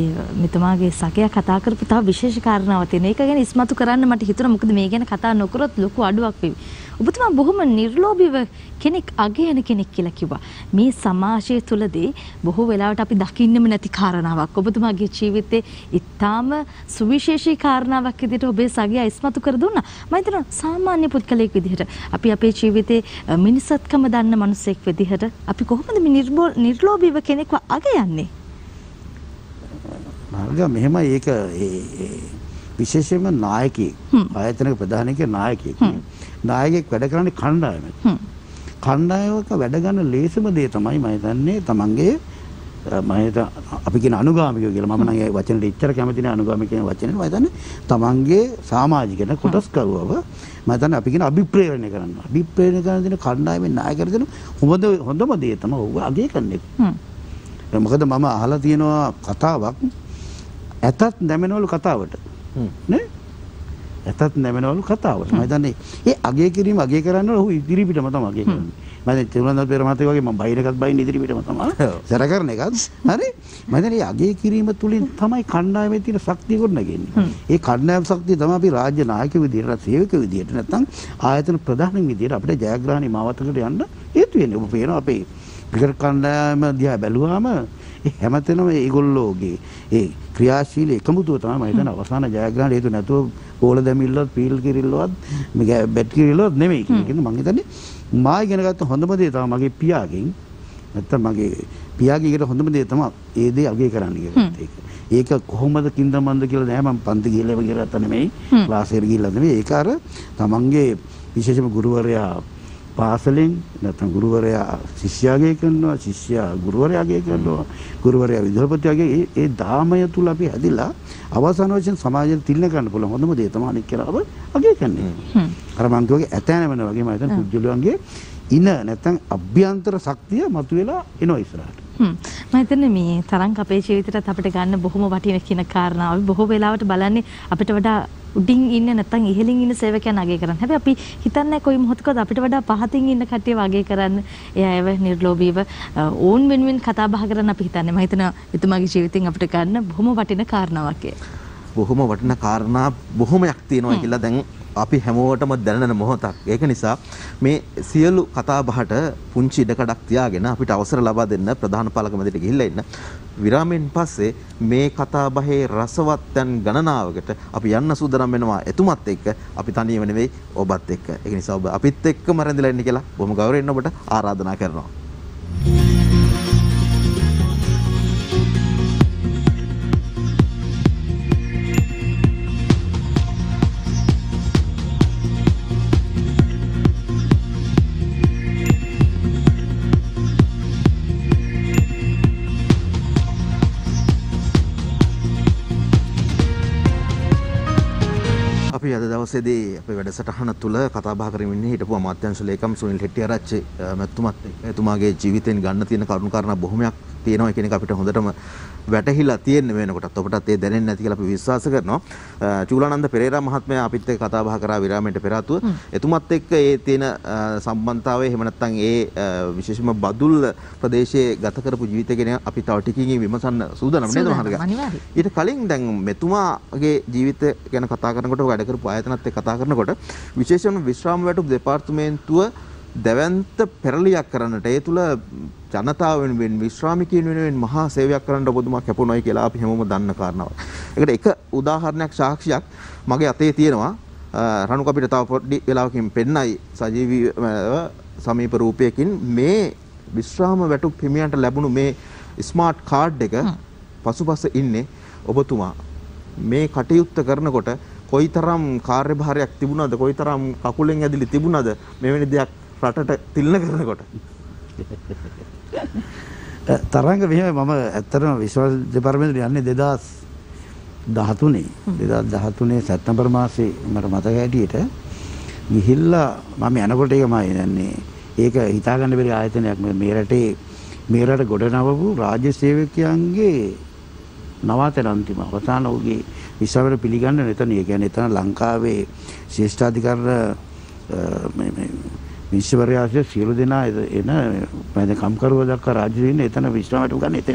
මෙතුමාගේ සකයා කතා කරපු තව විශේෂ කාරණාවක් තියෙනවා. ඒක ගැන ඉස්මතු කරන්න මට හිතුණා. මොකද මේ ගැන කතා නොකරොත් ලොකු අඩුවක් වෙයි. ඔබතුමා බොහොම නිර්ලෝභීව කෙනෙක් අගයන කෙනෙක් කියලා කිව්වා. මේ සමාජය තුළදී බොහෝ වෙලාවට අපි දකින්නෙම නැති කාරණාවක් ඔබතුමාගේ ජීවිතේ ඉතාම සුවිශේෂී කාරණාවක් විදිහට ඔබේ සගයා ඉස්මතු කර දුන්නා. මම හිතනවා සාමාන්‍ය පුද්ගලයෙක් විදිහට අපි අපේ ජීවිතේ මිනිසත්කම දන්න මිනිසෙක් විදිහට අපි කොහොමද මේ නිර්ලෝභී विशेष नायक आयतन प्रधान के नायक नायक खंड खंड लेसमई मैदान तमंगे अपिकिन अनुगामिक मम वचन इच्छर कमती अनुगामिक वचन मैदान तमंगे सामाजिक कुटस्क मैदान अपिकिन अभिप्रेरणे करना अभिप्रेरणे करने खंडा में नायक होंदे तम हो अगे करने मगद मम हालत येनो कथा वाक एतत् नेमेनोल कथावट ने एतत् नेमेनोल कथावट मैदान ये अगे किरीम अगे करानो हो इतिरी पिट मतम अगे करने मैंने चुनाव पेरमाते वागे मैं बाहर का बाहर निधि बेटा मतलब जरा करने का अरे मैंने ये आगे की रीमत तुली थमाई खंडा में तीन शक्ति को नगे ये खंडा में शक्ति थमा भी राज्य नायक विधिर ना सेव के विधिर ना तंग आयतन प्रधान विधिर अपने जयग्रहणी मावत के अंडा ये तो ये नहीं वो फिर ना अपे फिर खंडा में दिया बैलुआ में हेमत ना ये गोल्लोगे ये क्रियाशील एकम तो था मैदान अवसान जयग्रहण ये तो ना तो बोल दे मिल्लत पील की रिल्लत बेट की रिल्लत नहीं मैं क्योंकि मांगे था नहीं माँ के तो होंदम देता मगे पिया गई मतलब मगे पिया की होंदम देता माँ ये दे अगे कराने एक होमद किंद मंद की मम पंत गीले वगैरह तन में क्लास गील तमंगे विशेष गुरुवर्या පාසලෙන් නැත්නම් ගුරුවරයා ශිෂ්‍යයාගේ කරනවා, ශිෂ්‍යයා ගුරුවරයාගේ කරනවා, ගුරුවරයා විදුහල්පතියාගේ. ඒ ධාමය තුල අපි හැදිලා අවසාන වශයෙන් සමාජයට තිලන කරන්න පුළුවන් හොඳම දේ තමයි අනික් කියලා අපි අගය කරන්නේ. අර මං කියෝගේ ඇතැන වෙන වගේ මම හිතන්නේ පුජ්‍යලයන්ගේ ඉන නැත්නම් අභ්‍යන්තර ශක්තිය මතුවලා එනවා ඉස්සරහට. හ්ම් මම හිතන්නේ මේ තරම් අපේ ජීවිතයට අපිට ගන්න බොහොම වටින කියන කාරණාව. අපි බොහෝ වෙලාවට බලන්නේ අපිට වඩා උඩින් ඉන්න නැත්නම් ඉහළින් ඉන්න සේවකයන් අගය කරන්න. හැබැයි අපි හිතන්නේ කොයි මොහොතකද අපිට වඩා පහතින් ඉන්න කට්ටිය වගේ කරන්න. එයාව නිර්ලෝභීව ඕන් වෙන වෙන කතා බහ කරන්න අපි හිතන්නේ. මම හිතනවා එතුමාගේ ජීවිතෙන් අපිට ගන්න බොහොම වටින කාරණාවක්. බොහොම වටින කාරණා බොහොමයක් තියෙනවා කියලා දැන් අපි හැමෝටම දැනෙන මොහොතක්. ඒක නිසා මේ සියලු කතා බහට පුංචි ඉඩකඩක් තියාගෙන අපිට අවසර ලබා දෙන්න ප්‍රධාන පාලක මැදිරියට ගිහිල්ලා ඉන්න. විරාමයෙන් පස්සේ මේ කතා බහේ රසවත්යන් ගණනාවකට අපි යන්න සූදානම් වෙනවා. එතුමත් එක්ක අපි තනියම නෙවෙයි, ඔබත් එක්ක. ඒක නිසා ඔබ අපිත් එක්කම රැඳිලා ඉන්න කියලා බොහොම ගෞරවයෙන් ඔබට ආරාධනා කරනවා. අද දවසේදී අපේ වැඩසටහන තුළ කතා බහ කරමින් ඉන්නේ හිටපු අමාත්‍යංශ ලේකම් සුනිල් හෙට්ටිආරච්චි මැතිතුමත් එක්ක. එතුමාගේ ජීවිතෙන් ගන්න තියෙන කරුණු කාරණා බොහොමයක් තියෙනවා කියන එක අපිට හොඳටම වැටහිලා තියෙන වෙනකොටත් ඔබටත් ඒ දැනෙන්නේ නැති කියලා අපි විශ්වාස කරනවා. චූලානන්ද පෙරේරා මහත්මයා අපිත් එක්ක කතා බහ කරා විරාමයට පෙර ආතුව. එතුමත් එක්ක ඒ තියෙන සම්බන්ධතාවය එහෙම නැත්නම් ඒ විශේෂම බදුල් ප්‍රදේශයේ ගත කරපු ජීවිතය ගැන අපි තව ටිකකින් විමසන්න සූදානම් නේද මහත්මයා? ඊට කලින් දැන් මෙතුමාගේ ජීවිතය ගැන කතා කරනකොට වැඩ කරපු ආයතනත් එක්ක කතා කරනකොට විශේෂම විශ්‍රාම වැටුප් දෙපාර්තමේන්තුව දැවැන්ත පෙරලියක් කරන්නට ඒ තුළ ජනතාව වෙනුවෙන් විශ්‍රාමිකයන් වෙනුවෙන් මහා සේවයක් කරන්න ඔබතුමා කැපුණොයි කියලා අපි හැමෝම දන්න කාරණාවක්. ඒකට එක උදාහරණයක් සාක්ෂියක් මගේ අතේ තියෙනවා. රණුක අපිට තව පොඩි වෙලාවකින් පෙන්නයි සජීවීව සමීප රූපයකින් මේ විශ්‍රාම වැටුප් හිමියන්ට ලැබුණු මේ ස්මාර්ට් කාඩ් එක පසුපස ඉන්නේ ඔබතුමා. මේ කටයුත්ත කරනකොට කොයිතරම් කාර්යභාරයක් තිබුණාද, කොයිතරම් කකුලෙන් ඇදලි තිබුණාද මෙවැනි දෙයක් රටට තිලන කරනකොට? තරංග මෙහෙම මම ඇත්තටම විශ්වාස දෙපාර්තමේන්තුවේ යන්නේ දෙදාස් දහතුනේ. දෙදාස් දහතුනේ සැප්තැම්බර් මාසේ මට මතක හැටියට ගිහිල්ලා මම යනකොට ඒක මම යන්නේ ඒක හිතාගන්න බැරි ආයතනයක්. මේ රටේ මේ රට ගොඩනවපු රාජ්‍ය සේවකයන්ගේ නවාතන අන්තිම අවසාන ඔහුගේ විශ්වාසවල පිළිගන්න නැතන. ඒ කියන්නේ එතන ලංකාවේ ශිෂ්ඨාධිකරණ විශ්වරයාගේ සියලු දෙනා එන මම කම්කරුවා දක්වා රාජ්‍ය දින එතන විශ්‍රාමයට ගන්න එතන.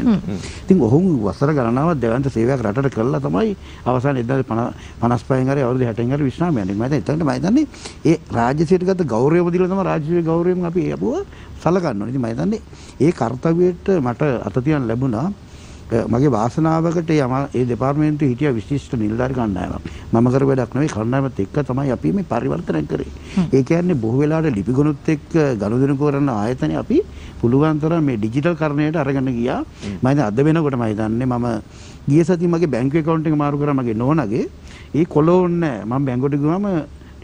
ඉතින් ඔහුන් වසර ගණනාවක් දෙවන්ත සේවයක් රටට කළා තමයි අවසාන එක්දහස් පනස් පහෙන් හරි අවුරුදු හැටෙන් හරි විශ්‍රාම යන්නේ. මම එතනට මම දන්නේ ඒ රාජ්‍ය සේවයට ගත ගෞරවයම දීලා තමයි රාජ්‍ය ගෞරවයෙන් අපි යපුව සලකන්න ඕනේ. ඉතින් මම දන්නේ ඒ කාර්යයට මට අත තියන්න ලැබුණා. මගේ වාසනාවකට ඒ දෙපාර්තමේන්තුවේ හිටිය විශිෂ්ට නිලධාරී කණ්ඩායමක්. මම කර වැඩක් නෙවෙයි, කණ්ඩායමත් එක්ක තමයි අපි මේ පරිවර්තනය කරේ. ඒ කියන්නේ බොහෝ වෙලාවට ලිපි ගණුත් එක්ක ගනුදෙනු කරන ආයතනය අපි පුළුවන් තරම් මේ ඩිජිටල් කරණයට අරගෙන ගියා. මම දැන් අද වෙනකොට මම දන්නේ මම ගිය සතියේ මගේ බැංකු account එක මාරු කරා මගේ නෝනාගේ. ඒ කොලෝන් නැහැ. මම බැංකුවට ගියාම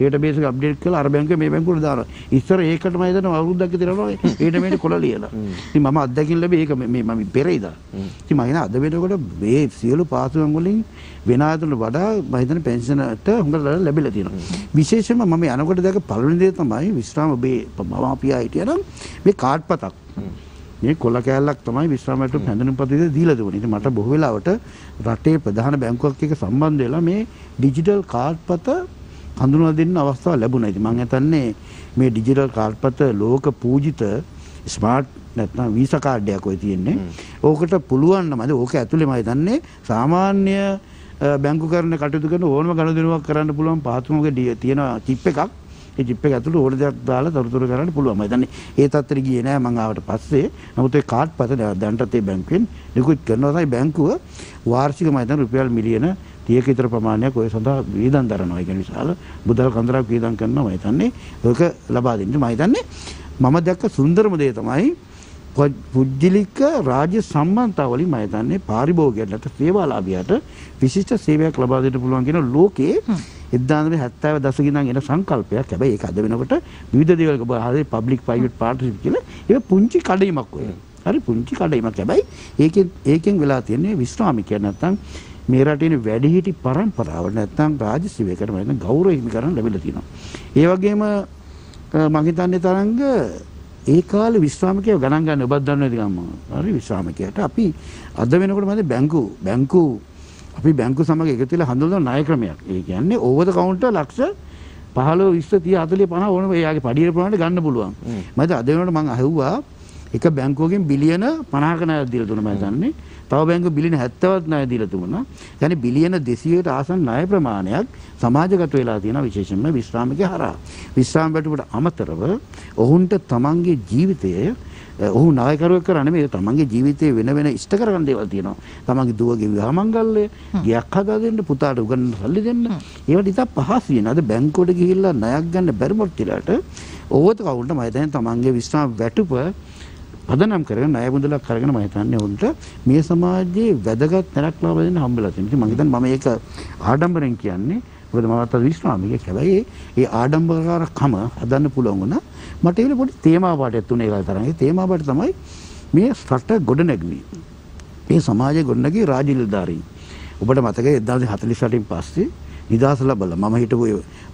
database එක update කරලා අර බැංකුවේ මේ බැංකුවට දානවා. ඉස්සර ඒකට මම හිතනවා අවුරුද්දක් ඉතරනවා ඒකට මේනේ කොළ ලියලා. ඉතින් මම අත්දැකීම් ලැබි ඒක මේ මම පෙර ඉදා. ඉතින් මම හිතන අද වෙනකොට මේ සියලු පාසුම් වලින් වෙන ආයතන වඩා මම හිතන පෙන්ෂනට හොඟට ලැබිලා තියෙනවා. විශේෂයෙන්ම මම යනකොට දැක පළවෙනි දේ තමයි විශ්‍රාම ඔබේ මම පියා හිටියනම් මේ කාඩ් පතක් මේ කොළ කෑල්ලක් තමයි විශ්‍රාමයට හැඳුනුම් පත්‍රය දීලා දුන්නේ. ඉතින් මට බොහෝ වෙලාවට රටේ ප්‍රධාන බැංකුවක් එක්ක සම්බන්ධ වෙලා මේ ඩිජිටල් කාඩ් පත හඳුනා දෙන්න අවස්ථාව ලැබුණා. ඉතින් මම හිතන්නේ මේ ඩිජිටල් කාඩ්පත ලෝක පූජිත ස්මාර්ට් නැත්නම් වීසා කාඩ් එකක් ඔය තියෙන්නේ. ඕකට පුළුවන් නම් අද ඕක ඇතුලේ මම හිතන්නේ සාමාන්‍ය බැංකු කරන කටයුතු කරන ඕනම ගනුදෙනුවක් කරන්න පුළුවන් පහතුමගේ තියෙන චිප් එකක්. ඒ චිප් එක ඇතුලේ ඕන දෙයක් දාලා තොරතුරු කරන්න පුළුවන්. මම හිතන්නේ ඒ තත්ත්වෙට ගියේ නෑ මම ආවට පස්සේ. නමුත් ඒ කාඩ්පත දැන්ටත් ඒ බැංකුවෙන් නිකුත් කරනවා. තමයි බැංකුව වාර්ෂික මම හිතන්නේ රුපියල් මිලියන තියක විතර ප්‍රමාණයක් ඔය සඳහා වේදන් දරනවා. ඒ කියන්නේ විශාල මුදල් කන්දරාවක් වේදන් කරනවා. මම හිතන්නේ ඒක ලබා දෙන්න. මම හිතන්නේ මම දැක්ක සුන්දරම දේ තමයි පුජ්ජලික රාජ්‍ය සම්බන්ධතාවලින් මම හිතන්නේ පාරිභෝගිකයන්ට සේවාලාභියට විශිෂ්ට සේවයක් ලබා දෙන්න පුළුවන් කියන ලෝකේ එදාන්දේ හැත්තෑව දශකේ ඉඳන් එන සංකල්පයක්. හැබැයි ඒක අද වෙනකොට විවිධ දේවල් හරි පබ්ලික් ප්‍රයිවට් පාර්ට්නර්ෂිප් කියලා ඒක පුංචි කඩේමක් වෙනවා. හරි පුංචි කඩේමක්. හැබැයි ඒකෙන් ඒකෙන් වෙලා තියෙන්නේ විශ්‍රාමිකය නැත්තම් මේ රටේ වැඩිහිටි පරම්පරාව නැත්තම් රාජ්‍ය සේවකයන්ට වෙන ගෞරව හිමි කරන් ලැබිලා තියෙනවා. ඒ වගේම මම හිතන්නේ තරංග ඒ කාලේ විශ්‍රාමිකයව ගණන් ගන්න ඔබත් දන්නවද ගම්ම. හරි විශ්‍රාමිකයට අපි අද වෙනකොට මම බැංකු බැංකු अभी बैंक सामने एक हंधल न्याय क्रम ये ओवर द कौंटर लक्ष पहाड़ों इस्ती हाथों पना वो पड़ी पे गंड बुलवा मैं अद मैं हुआ इक बैंक बिलियन पनाक न्याय दीरत मैं दाने तव बैंक बिलियन हेत्तव न्याय दीरत यानी बिलियन देशीय आसन न्याय प्रमाण समाजगतवेलादीना विशेष में विश्राम के हरा विश्राम बैठे अमतरव ओहुंट तमंगे जीविते ओहु නායකරුවෙක් කරන්නේ මේ තමන්ගේ ජීවිතේ වෙන වෙන ඉෂ්ට කරගන්න දේවල් තියෙනවා. තමන්ගේ දුවගේ විවාහ මංගල්‍ය, ගියක් හදා දෙන්න, පුතාට උගන්වන්න සල්ලි දෙන්න. ඒවට ඉතින් පහසු වෙන. අද බැංකුවට ගිහිල්ලා ණයක් ගන්න බැරි මොට්ටිලාට ඕවත කවුන්ට මම හිතන්නේ තමන්ගේ විශ්වාස වැටුප පදනම් කරගෙන ණය මුදලක් කරගෙන මම හිතන්නේ උන්ට මේ සමාජයේ වැදගත් තැනක් ලබා දෙන්න හම්බෙලා තියෙනවා. මම හිතන්නේ මම ඒක ආඩම්බරෙන් කියන්නේ. මොකද මම අත විශ්වාමිකයෙක්. හැබැයි ඒ ආඩම්බරකාරකම හදන්න පුළුවන් වුණා. मट पोटी तेमा पाटे तुने तेमा पाट तम मे सट गुडनग्वी मे समाज गुडनगी राजदारी उपट मत हतली पास निदास बल मम हिट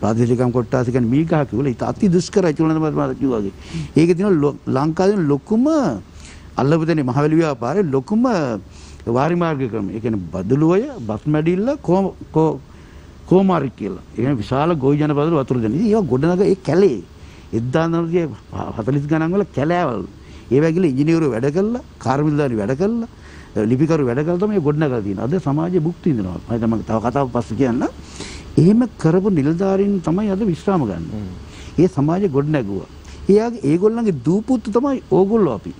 प्रादेशिक कोट्टासी मीक हाकि अति दुष्कर एक लांका लोकुम अल्लबते महावल व्यापार लोकुम वारी मार्गक्रम एक बदल बसमडी को, को, को मार्ग विशाल गोजन बदल वतुर्दी गुडनग एक कले इद्दानवरिगे पैंतालीस गणंगल केलेवल एवगले इंजीनियर वेडकल्ल कार्मिकदारी वेडकल्ल लिपिकरू वेडकल्ल तमे गोडनगल दीन अद समाज भुक्ति दिनवा मयदा मग तव कथाव पस्से කියන්න එහෙම කරපු නිලධාරීන් තමයි අද විශ්‍රාම ගන්න. ඒ සමාජ ගොඩනැගුවා. එයාගේ ඒගොල්ලන්ගේ දූපුත්තු තමයි ඕගොල්ලෝ අපි.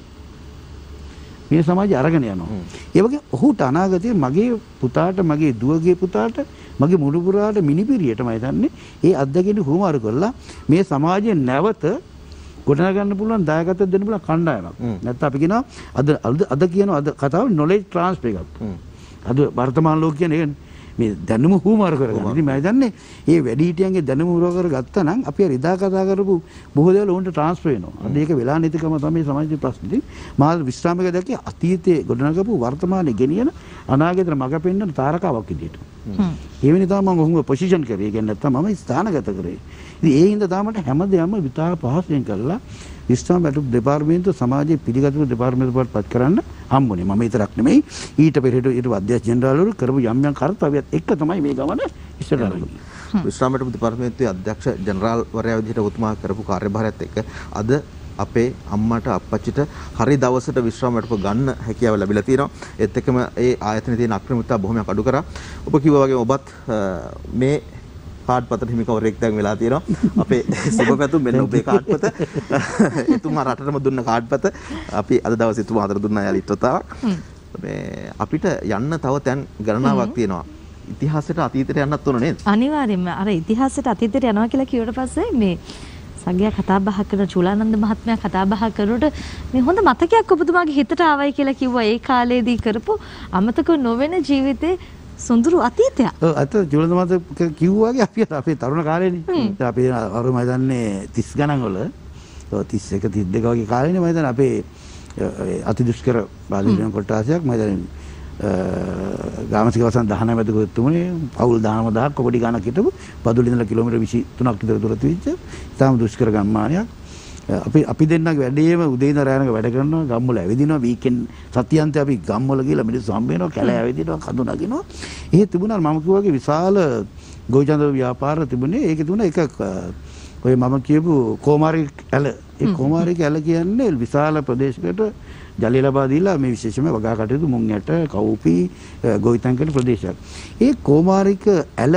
මේ සමාජය අරගෙන යනවා. ඒ වගේ ඔහුට අනාගතයේ මගේ පුතාට මගේ දුවගේ පුතාට මගේ මුළු පුරාට මිනිපිරියට මම දන්නේ ඒ අද්දගෙන හුමාරු කරලා මේ සමාජයේ නැවත ගොඩනගා ගන්න පුළුවන් දායකත්වයක් දෙන්න පුළුවන් කණ්ඩායමක්. නැත්නම් අපි කියනවා අද අද කියනවා අද කතාව knowledge transfer එකක්. අද වර්තමාන ලෝක කියන්නේ මේ දැනුම හුමාරු කරගන්න. ඉතින් මම දන්නේ මේ වැඩි හිටියන්ගේ දැනුම හුමාරු කරගත්තා නම් අපි අර ඉදා කතා කරපු බොහෝ දේවල් උන්ට transfer වෙනවා. අද ඒක වෙලා නැතිකම තමයි සමාජයේ ප්‍රශ්නේ. ඉතින් මා විශ්‍රාමක දැක්කේ අතීතයේ ගොඩනගපු වර්තමානයේ ගෙනියන අනාගතේ මඟ පෙන්වන තාරකාවක් විදියට. ඒවෙනි තමයි මම ඔහුව පොසිෂන් කරේ. ඒ කියන්නේ නැත්තම් මම ස්ථානගත කරේ. ඉතින් ඒ හින්දා තමයි හැමදේම විතාල පහසෙන් කරලා විශ්‍රාම වැටුප් දෙපාර්තමේන්තුව සමාජයේ පිළිගත්තු දෙපාර්තමේන්තුවට පත් කරන්න හම්බුනේ. මම විතරක් නෙමෙයි ඊට පෙරට ඊට අධ්‍යක්ෂ ජෙනරාල්වරු කරපු යම් යම් කාර්යයක් එක්ක තමයි මේ ගමන ඉස්සරහට ගියේ. විශ්‍රාම වැටුප් දෙපාර්තමේන්තුවේ අධ්‍යක්ෂ ජෙනරාල්වරයා විදිහට උතුමා කරපු කාර්යභාරයත් එක්ක අද අපේ අම්මට අප්පච්චිට හරි දවසට විශ්‍රාම වැටුප ගන්න හැකියාව ලැබිලා තියෙනවා. ඒත් එක්කම ඒ ආයතනයේ තියෙන අක්‍රමිකතා බොහොමයක් අඩු කරා. ඔබ කිව්වා වගේ ඔබත් මේ කාඩ් පතට හිමිකවර එක් දැන් වෙලා තියෙනවා. අපේ සුබ පැතුම් මෙන්න ඔබේ කාඩ් පත. එතුමා රටටම දුන්න කාඩ් පත. අපි අද දවසේ එතුමා අතර දුන්නා යලිත්වතාවක්. මේ අපිට යන්න තව තැන් ගණනාවක් තියෙනවා. ඉතිහාසයට අතීතයට යන්නත් ඕන නේද? අනිවාර්යයෙන්ම. අර ඉතිහාසයට අතීතයට යනවා කියලා කියවට පස්සේ මේ සංගය කතා බහ කරන චූලානන්ද මහත්මයා කතා බහ කරනකොට මේ හොඳ මතකයක් ඔබතුමාගේ හිතට ආවයි කියලා කිව්වා. ඒ කාලේදී කරපු අමතක නොවන ජීවිතේ සොඳුරු අතීතය. ඔව් අත ජුලද මත කිව්වාගේ අපි අපේ තරුණ කාලේනේ. ඉතින් අපි අර මම දන්නේ තිස් ගණන් වල තිස් එක තිස් දෙක වගේ කාලේනේ මම දන්නේ අපේ අතිදුෂ්කර බාලින කොටාසියක් මම දන්නේ ගාමසික වසන් දහනව වැදගත් තුනේ පවුල් දහනව දහක් කොටි ගණක් හිටපු පදුලි ඉඳලා කිලෝමීටර් විසි තුනක් විතර දුරට විච්ච ඉතාලම දුෂ්කර ගම්මානයක්. අපි අපි දෙන්නගේ වැඩේම උදේ ඉඳන් රැයනක වැඩ කරනවා. ගම්වල ඇවිදිනවා. වීකෙන්ඩ් සතියන්තේ අපි ගම්වල ගිහලා මිනිස්සු හම්බ වෙනවා. කැලෑ ඇවිදිනවා, කඳු නගිනවා. ඒ තිබුණා මම කිව්වාගේ විශාල ගෝවිචන්ද ව්‍යාපාර තිබුණේ. ඒකේ තිබුණා එක ඔය මම කියපු කොමාරි ඇල. ඒ කොමාරි ඇල කියන්නේ විශාල ප්‍රදේශයකට ජලය ලබා දීලා මේ විශේෂම වගා කටයුතු මුං යට කවුපි ගෝවිතංකන ප්‍රදේශයක්. ඒ කොමාරික ඇල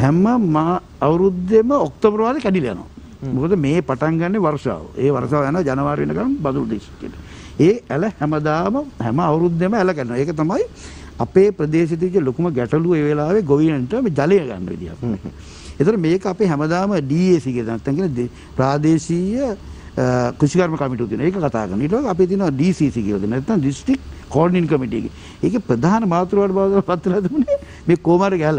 හැම මා අවුරුද්දේම ඔක්තෝබර් මාසේ කැඩිලා යනවා. මොකද මේ පටන් ගන්න වර්ෂාව. ඒ වර්ෂාව යනවා ජනවාරි වෙනකම් බදුල් දිස්ත්‍රික්කෙට. ඒ ඇල හැමදාම හැම අවුරුද්දෙම ඇල ගන්නවා. ඒක තමයි අපේ ප්‍රදේශයේ තියෙන ලොකුම ගැටලුව ඒ වෙලාවේ ගොවියන්ට මේ ජලය ගන්න විදියක්. ඒතර මේක අපේ හැමදාම ඩී ඒ සී කියන නැත්නම් කියන ප්‍රාදේශීය ಕೃಷಿಕಾರ್ಮಿಕ ಕಮಿಟಿ ಉದಿನ ಏಕ ಕಥಾ ಆಗನ ඊට අපි දිනවා ඩී සී සී කියලා දෙන නැත්නම් ඩිස්ට්‍රික්ට් ಕೋಆರ್ಡಿನೇಟಿಂಗ್ ಕಮಿಟಿ ಗೆ ඒකේ ප්‍රධාන මාතෘකාවට බාධා පත්ලා තිබුණේ මේ කොමාර ගැල.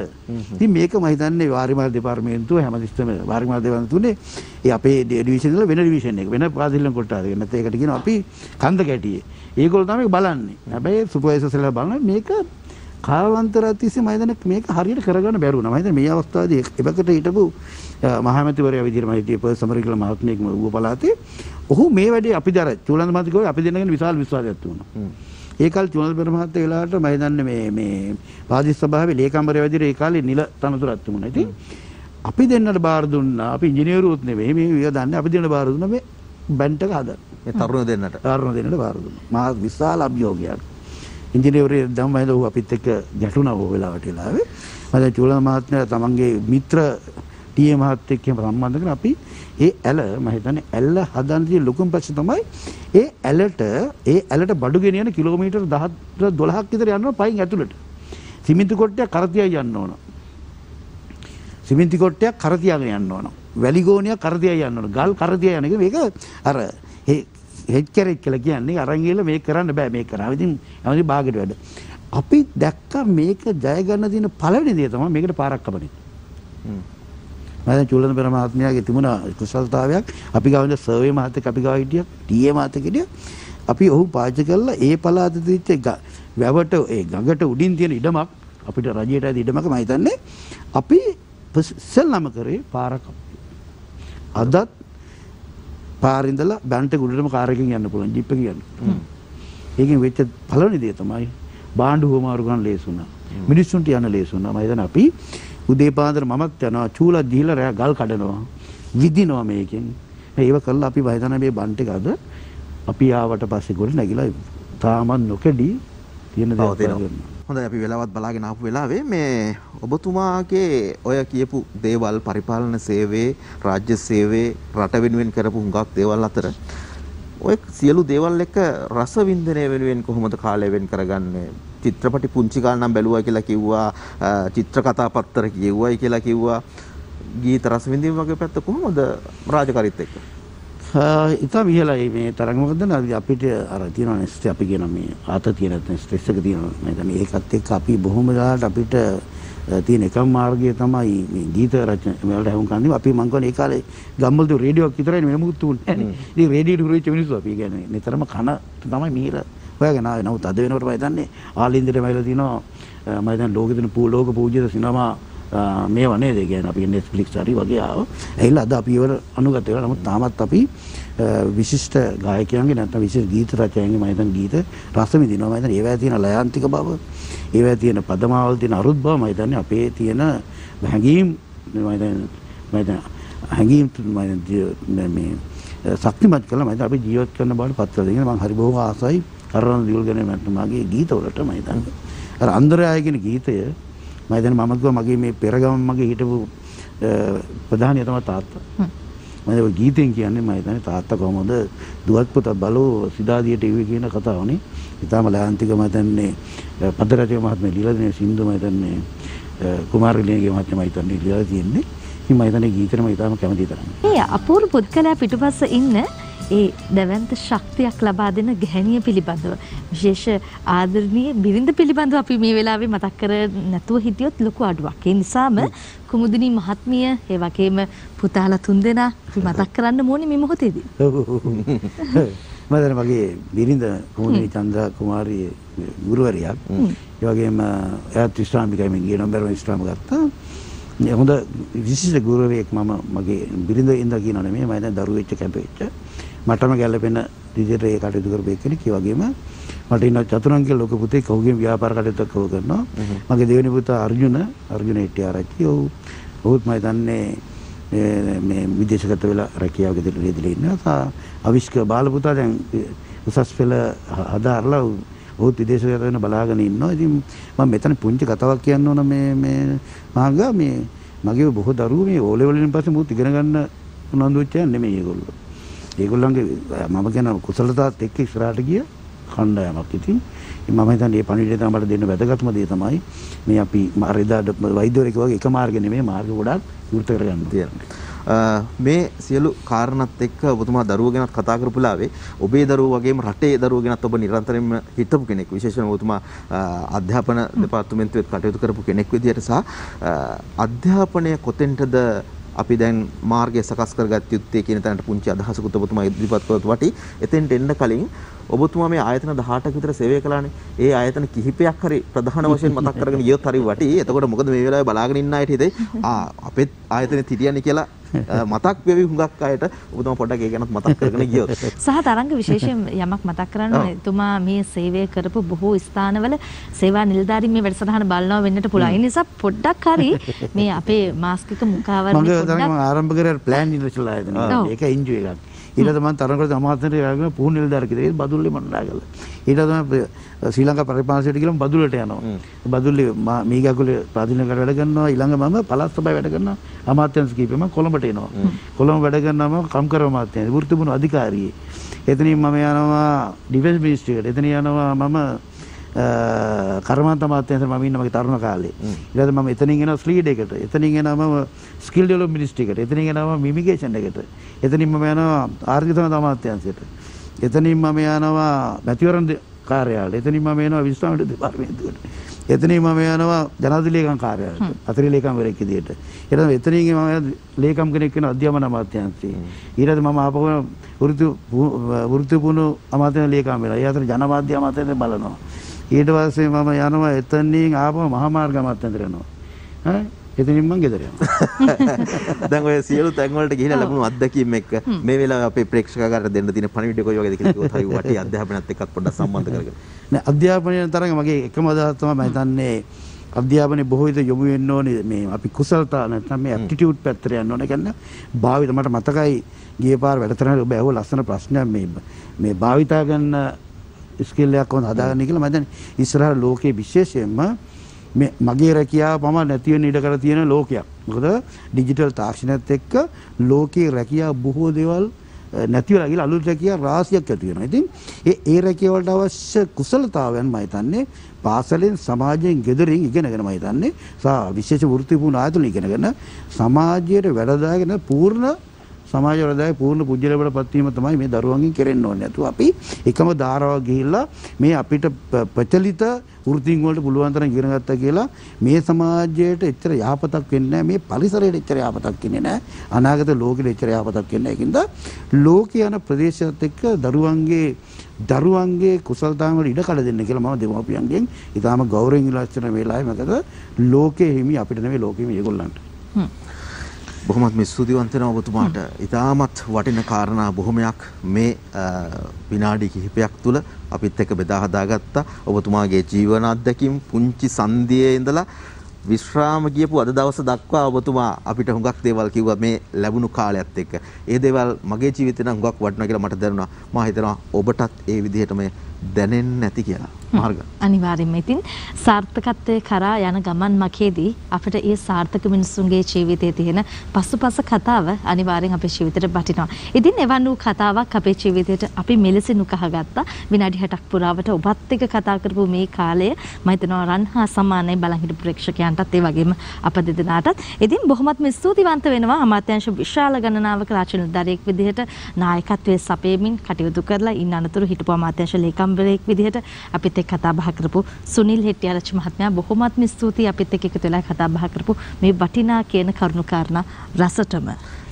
ඉතින් මේක මම හිතන්නේ වාරිමාල් දෙපාර්තමේන්තුව හැමතිස්සම වාරිමාල් දෙවන් තුනේ ඒ අපේ ඩිවිෂන් වල වෙන ඩිවිෂන් එක වෙන ප්‍රාදේශීය කොට්ටාසයක නැත්නම් ඒකට කියනවා අපි කන්ද කැටියේ. ඒගොල්ලෝ තමයි බලන්නේ. හැබැයි සුපර්වයිසර්ස්ලා බලන මේක කාලාන්තරාතිස්සේ මම හිතන්නේ මේක හරියට කරගන්න බැරි වුණා. මම හිතන්නේ මේ අවස්ථාවේදී එබකට හිටපු महामतिवर विधि समर महात्मे पलाते ओहू मे वे अर चूल महत्व अभी विशाल विश्वास एक चूल महत्व मैदान मे मे बाधिस्था लेकांबर वजी नील तन अति अभी दिन बारद अभी इंजीनियर होते दाने अभी दिन बारद बंट का आधार तारण दिन बारद महा विशाल अभियोग इंजीनियर दम अभी तक झटना होगा मतलब चूल महात्मे तमंगे मित्र टी ए महत्व के संबंध अभी ये एल महिता एल हदानी लुकम पक्ष तमाय ये एलट ये एलट बड़गे किलोमीटर दह दोलह हाकिद्रे पाइंग अतुलट सिमिंति कोट्टे करतिया अन्नोण सिमिंति कोट्टे करतिया अन्नोण वेलिगोनिया करतिया अन्नोण गाल करतिया अने मेक अर हेच्चर हेच्चलकी अन्ने अरंगेल मेक करन्न बෑ මේක කරා ඉතින් එමදි බාගෙට වැඩ අපි දැක්ක මේක ජය ගන්න දින පළවෙනි දේ තමයි මේකට පාරක් කපන්නේ मैं चूलन पेर महात्म्या तिमुना कुशलताव्या अभी गाँव सर्वे महत्ते कभी गाँव टी ए महत्ते किटिया अभी ओह पाचकल ए पला व्यवट ए गगट उड़ीन तीन इडम अभी रजेट इडमक महता है अभी सल नमक पारक अदा पारिंदल बैंट उड़म आरोग्य जिपे वेच फल देता बांड होम लेसुना मिनसुंटी आना लेसुना मैदान अभी उदयपांद्र ममत्न चूल जील गाल काटनो विधि नो मेके इव कल अभी वैदान भी बंटे का अभी आवट पास नगिला ताम नोकडी හොඳයි අපි වෙලාවත් බලාගෙන ආපු වෙලාවේ මේ ඔබතුමාගේ ඔය කියපු දේවල් පරිපාලන සේවයේ රාජ්‍ය සේවයේ රට වෙනුවෙන් කරපු හුඟක් දේවල් අතර ඔය සියලු දේවල් එක රස වින්දනය වෙනුවෙන් කොහොමද කාලය වෙන් කරගන්නේ චිත්‍රපටි පුංචි කාලේ නම් බැලුවා කියලා කිව්වා චිත්‍ර කතා පත්‍ර කියෙව්වයි කියලා කිව්වා ගීත රස වින්දීම වගේ පැත්ත කොහොමද රාජකාරීත් එක්ක ඉතින් ඉහළයි මේ තරඟ මොකදද අපිට අර තියෙනවා නෙස්ට් අපි කියන මේ ආත තියෙන ස්ට්‍රෙස් එක තියෙනවා මම කියන්නේ ඒකත් එක්ක අපි බොහොම දාට අපිට තියෙන එකම මාර්ගය තමයි මේ ගීත රචන වලට හවුම් කන්නේ අපි මං කියන්නේ ඒ කාලේ ගම්වලදී රේඩියෝක් විතරයි මේ මොකුත් තුන්නේ නෑනේ ඉතින් රේඩියෝ දුරෙච්ච මිනිස්සු අපි කියන්නේ නිතරම කන තමයි මිහිර හොයාගෙන ආවේ නමුත් අද වෙනකොට මම හිතන්නේ ආලින්දට මයිලා තියෙනවා මම හිතන්නේ ලෝකෙ දෙන පූ ලෝක පූජ්‍ය සිනමා මේ වනේ දෙක ගැන අපි Netflix හරි වගේ ආව. ඇයිලා අද අපි ඒවල අනුගත වෙලා නමුත් තාමත් අපි විශිෂ්ට ගායකයන්ගේ නැත්නම් විශේෂ ගීත රචකයන්ගේ මම හිතන්නේ ගීත රස විඳිනවා. මම හිතන්නේ ඒවැය තියෙන ලයාන්තික බව, ඒවැය තියෙන පදමාවල් තියෙන අරුත් බව මම හිතන්නේ අපේ තියෙන හැඟීම් මම හිතන්නේ මම හිතන්නේ හැඟීම් මම මේ ශක්තිමත් කළා. මම හිතන්නේ අපි ජීවත් කරන බවට පත් වෙලා තියෙනවා. මම හරි බොහොම ආසයි කරන දියුල් ගැන මට මාගේ ගීතවලට මම හිතන්නේ අර අන්දරාය කියන ගීතය मैदान ममद मगे मे पेरगम मगे हिट प्रधान तात मैं गीत मैदान तात कौम दुअद्भुत बलो सिद्धादी टीवी कथा होनी इतना मलयांतिक मैदाने पद्धराज महात्मा लीला सिंधु मैदाने कुमार महात्मा मैदाने लीला मैदान गीत मैदान अपूर्व पुद्कला पिटुपस इन ඒ දවන්ත ශක්තියක් ලබා දෙන ගැහණිය පිළිබඳව විශේෂ ආදරණීය බිරිඳ පිළිබඳව අපි මේ වෙලාවේ මතක් කර නැතුව හිටියොත් ලොකු අඩුවක්. ඒ නිසාම කුමුදිනී මහත්මිය ඒ වගේම පුතාලා තුන්දෙනා අපි මතක් කරන්න ඕනේ මේ මොහොතේදී. මම දැන් මගේ බිරිඳ කුමුදිනී චන්ද්‍රා කුමාරිය ගුරුවරියක්. ඒ වගේම එයාත් විශ්‍රාමිකයි මම ගිය නොවැම්බර් වගේ විශ්‍රාම ගත්තා. හොඳ විශේෂ ගුරුවරයෙක් මම මගේ බිරිඳ ඉඳලා කියනවා නෙමෙයි මම දැන් දරුවෙක් වෙච්ච කැපෙච්ච मटम गैलपेन दिजे का मटन चतुरंग लोकपुते कौगे व्यापार का मगे देवनी पुत अर्जुन अर्जुन एट्टियार अच्छी बहुत मैदान ने विदेश रखिया अविष्क बालपुता सस्पेल हदारला बहुत विदेश बलागनी इन्नो मैं मेतन पुंज कथवाक्य मे मे महंगा मे मगे बहुत अरु मे ओले ओले पास बहुत तिगनगंड अन्न मे गोल ඒගොල්ලන්ගේ මම කියන කුසලතාවත් එක්ක ඉස්සරහට ගිය කණ්ඩායමක්. ඉතින් මම හිතන්නේ මේ පණිවිඩය තමයි අපට දෙන්න වැදගත්ම දේ තමයි මේ අපි මාර්ගදායක වෛද්‍යවරයෙක් වගේ එක මාර්ගෙ නෙමෙයි මාර්ග ගොඩක් විවෘත කරගන්න තියෙනවා. මේ සියලු කාරණාත් එක්ක ඔබතුමා දරුවෝ ගැන කතා කරපු ලාවේ ඔබේ දරුවෝ වගේම රටේ දරුවෝ ගැනත් ඔබ නිරන්තරයෙන්ම හිතපු කෙනෙක්, විශේෂයෙන්ම ඔබතුමා අධ්‍යාපන දෙපාර්තමේන්තුවේ කටයුතු කරපු කෙනෙක් විදිහට සහ අධ්‍යාපනය කොතෙන්ටද අපි දැන් මාර්ගය සකස් කරගත් යුත්තේ කියන තැනට පුංචි අදහසකුත් ඔබතුමා ඉදිරිපත් කළත් වටී එතෙන්ට එන්න කලින් ඔබතුමා මේ ආයතන දහඅටක් විතර සේවය කළානේ. ඒ ආයතන කිහිපයක් හරි ප්‍රධාන වශයෙන් මතක් කරගෙන ගියොත් හරි වටී. එතකොට මොකද මේ වෙලාවේ බලාගෙන ඉන්න අයට හිතේ ආ අපෙත් ආයතනෙත් හිටියන්නේ කියලා මතක් වෙවි හුඟක් අයට. ඔබතුමා පොඩ්ඩක් ඒක ගැනත් මතක් කරගෙන ගියොත්. සහ තරංග විශේෂයෙන් යමක් මතක් කරන්න ඕනේ. ඔබතුමා මේ සේවය කරපු බොහෝ ස්ථානවල සේවා නිලධාරීන් මේ වැඩසටහන බලනවා වෙන්නට පුළුවන්. ඒ නිසා පොඩ්ඩක් හරි මේ අපේ මාස්කික මුඛාවරණය මම ආරම්භ කරලා ප්ලෑන් ඉඳලා ආයතන. ඒක එන්ජොයි කරගන්න. ඊළඟට මම තරංගවලට අමාත්‍යන්තර යාගෙන පුහුණු නිලධාරියෙක් ඉතින් බදුල්ලේ මණ්ඩලයගල. ඊළඟට මම ශ්‍රී ලංකා පරිපාලනයට ගිහම බදුල්ලට යනවා. බදුල්ලේ මම මීගගුලේ ප්‍රාදීනකට වැඩ කරනවා. ඊළඟ මම පළාත් සභාවේ වැඩ කරනවා. අමාත්‍යංශ කීපෙ මම කොළඹට එනවා. කොළඹ වැඩ කරනවා මම කම්කරු අමාත්‍යංශ වෘත්තිපුන අධිකාරියේ. එතනින් මම යනවා ඩිෆෙන්ස් මිනිස්ට්‍රියට. එතන යනවා මම කර්මාන්ත අමාත්‍යංශයට මම ඉන්න මගේ තරුණ කාලේ. ඊළඟට මම එතනින් එනවා ස්ලීඩ් එකට. එතනින් එනවා මම ස්කිල් ඩෙවලොප් මිනිස්ට්‍රි එකට. එතනින් එනවා මම ඉමිග්‍රේෂන් එකට. එතනින් මම යනවා ආර්ථික සමාජ අමාත්‍යාංශයට. එතනින් මම යනවා මැතිවරණ කාර්යාලයට. එතනින් මම යනවා විශ්වාමිත දෙපාර්තමේන්තුවට. එතනින් මම යනවා ජනාධිපති ලේකම් කාර්යාලයට. අතිරේක ලේකම්වරයෙක් විදියට. ඊට එතනින් මම ලේකම් කෙනෙක් වෙනවා අධ්‍යාපන අමාත්‍යාංශයේ. ඊට මම ආපහු වෘත්ති වෘත්ති පුණු අමාත්‍යාංශ ලේකම් වෙනවා. ඊට ජනමාධ්‍ය අමාත්‍යාංශයෙන් බලනවා. ඊට පස්සේ මම යනවා එතනින් ආපහු මහාමාර්ග අමාත්‍යාංශයට යනවා. හරි. එතනින් මම ගෙදර යනවා. දැන් ඔය සියලු තැන් වලට ගිහිලා ලැබුණු අත්දැකීම් එක්ක මේ වෙලාවේ අපේ ප්‍රේක්ෂකකාරට දෙන්න තියෙන පණිවිඩය කොයි වගේද කියලා කිව්වොත් හරි වටේ අධ්‍යාපනයත් එක්ක පොඩ්ඩක් සම්බන්ධ කරගෙන. නෑ අධ්‍යාපනයේ තරඟ මගේ එකම අදහස තමයි මම හිතන්නේ අධ්‍යාපනයේ බොහෝ විට යොමු වෙන්න ඕනේ මේ අපි කුසලතා නැත්නම් මේ ඇප්ටිටියුඩ් පැත්තට යන්න ඕනේ. කියන්නේ භාවිත මට මතකයි ගිය පාර වැඩතරන ඔබ ඇහුව ලස්සන ප්‍රශ්නයක් මේ මේ භාවිතා ගන්න ස්කිල් එකක් කොහොමද හදාගන්නේ කියලා. මම හිතන්නේ ඉස්සරහ ලෝකයේ විශේෂයෙන්ම මේ මගේ රැකියාව පමණ නැති වෙන ඉඩ කර තියෙන ලෝකයක්. මොකද ඩිජිටල් තාක්ෂණයත් එක්ක ලෝකයේ රැකියාව බොහෝ දේවල් නැති වෙලා ගිහලා අලුත් රැකියාව රාශියක් ඇති වෙනවා. ඉතින් ඒ ඒ රැකියාව වලට අවශ්‍ය කුසලතාවයන් මම හිතන්නේ පාසලෙන් සමාජයෙන් ගෙදරින් ඉගෙනගෙන මම හිතන්නේ සා විශේෂ වෘත්ති පුහුණු ආයතන ඉගෙනගෙන සමාජයට වැඩදාගෙන පූර්ණ සමාජ වැඩදායක පූර්ණ පුජ්‍යලයට පත්වීම තමයි මේ දරුවන්ගෙන් කෙරෙන්න ඕනේ. නැතු අපි එකම ධාරාවක් ගිහිල්ලා මේ අපිට ප්‍රචලිත වෘත්තීන් වලට පුළුවන් තරම් ඉගෙන ගත්තා කියලා මේ සමාජයට එච්චර යහපතක් වෙන්නේ නැහැ. මේ පරිසරයට එච්චර යහපතක් වෙන්නේ නැහැ. අනාගත ලෝකෙට එච්චර යහපතක් වෙන්නේ නැහැ. ඒකින්ද ලෝකයේ යන ප්‍රදේශයත් එක්ක දරුවන්ගේ දරුවන්ගේ කුසලතාන් වල ඉඩ කඩ දෙන්න කියලා මම දෙමව්පියන්ගෙන් ඉතාලම ගෞරවයෙන් ඉල්ලන වෙලාවේ මතක ලෝකයේ හිමි අපිට නෙවෙයි ලෝකෙම මේගොල්ලන්ට. හ්ම්. බොහොමත්ම ස්තුතිවන්ත වෙනවා ඔබතුමාට. ඉතාමත් වටින කාරණා බොහොමයක් මේ විනාඩි කිහිපයක් තුල අපිත් එක්ක බෙදා හදාගත්තා. ඔබතුමාගේ ජීවන අත්දැකීම් පුංචි සංදියේ ඉඳලා විශ්‍රාම ගියපු අද දවස දක්වා ඔබතුමා අපිට හුඟක් දේවල් කිව්වා මේ ලැබුණු කාලයත් එක්ක. ඒ දේවල් මගේ ජීවිතේ නම් හුඟක් වටිනවා කියලා මට දැනුණා. මම හිතනවා ඔබටත් ඒ විදිහටම දැනෙන්නේ නැති කියලා. මාර්ග අනිවාර්යයෙන්ම ඉතින් සාර්ථකත්වයේ කරා යන ගමන් මකේදී අපිට ඒ සාර්ථක මිනිසුන්ගේ ජීවිතයේ තියෙන පසුපස කතාව අනිවාර්යෙන් අපේ ජීවිතයට බටිනවා. ඉතින් එවන් වූ කතාවක් අපේ ජීවිතයට අපි මෙලෙසින් උකහාගත්තා. විනාඩි හැටක් පුරාවට ඔබත් එක්ක කතා කරපු මේ කාලය මම හිතනවා රන්හා සමානයි බලන් හිටපු ප්‍රේක්ෂකයන්ටත් ඒ වගේම අප දෙදෙනාටත්. ඉතින් බොහොමත්ම ස්තුතිවන්ත වෙනවා අමාත්‍යාංශ විශාල ගණනාවක රාජ්‍ය නිලධාරියෙක් විදිහට නායකත්වයේ සපයමින් කටයුතු කරලා ඉන්න අනතුරු හිටපු අමාත්‍යාංශ ලේකම් බෙරෙක් විදිහට අපිත් එක්ක කතා බහ කරපු සුනිල් හෙට්ටිආරච්චි මහත්මයා බොහොමත්ම ස්තුතියි අපිත් එක්ක එකතු වෙලා කතා බහ කරපු මේ වටිනා කියන කරුණු කාරණා රසටම.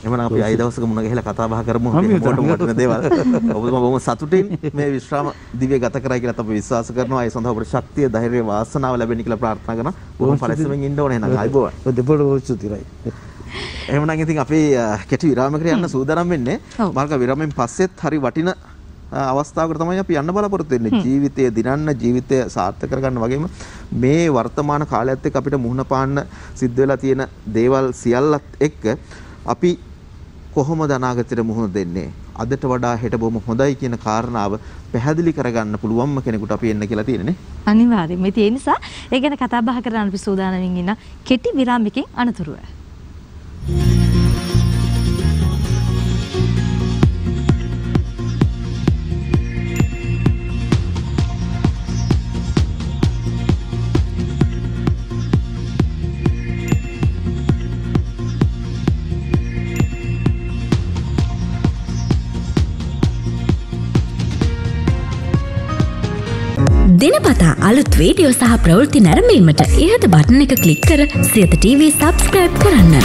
එමනම් අපි ආයෙ දවසක මුණ ගැහිලා කතා බහ කරමු. මොකටම වටින දේවල්. ඔබතුමා බොහොම සතුටින් මේ විශ්‍රාම දිව්‍ය ගත කරයි කියලා අපි විශ්වාස කරනවා. ඒ සඳහා ඔබට ශක්තිය, ධෛර්යය, වාසනාව ලැබෙන්න කියලා ප්‍රාර්ථනා කරනවා. බොහොම පරිස්සමෙන් ඉන්න ඕනේ නේද? ආයිබෝවා. ඔය දෙපොළ ස්තුතියි. එමනම් ඉතින් අපි කෙටි විරාමයකට යන්න සූදානම් වෙන්නේ. මාර්ග විරාමයෙන් පස්සෙත් හරි වටින අවස්ථාවකට තමයි අපි යන්න බලාපොරොත්තු වෙන්නේ. ජීවිතය දිනන්න, ජීවිතය සාර්ථක කරගන්න වගේම මේ වර්තමාන කාලයත් එක්ක අපිට මුහුණ පාන්න සිද්ධ වෙලා තියෙන දේවල් සියල්ලත් එක්ක අපි කොහොමද අනාගතයට මුහුණ දෙන්නේ? අදට වඩා හෙට බොහොම හොඳයි කියන කාරණාව පැහැදිලි කරගන්න පුළුවන්ම කෙනෙකුට අපි එන්න කියලා තියෙන්නේ. අනිවාර්යයෙන්ම. ඒ නිසා ඒ ගැන කතා බහ කරන්න අපි සූදානම් ඉන්න කෙටි විරාමයකින් අනතුරුව. दिनපතා අලුත් වීඩියෝ සහ ප්‍රවෘත්ති නැරඹීමට ඉහත බටන් එක ක්ලික් කර සියත ටීවී subscribe කරන්න.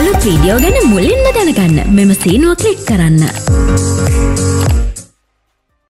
අලුත් වීඩියෝ ගැන මුලින්ම දැනගන්න මෙම සීනුව ක්ලික් කරන්න.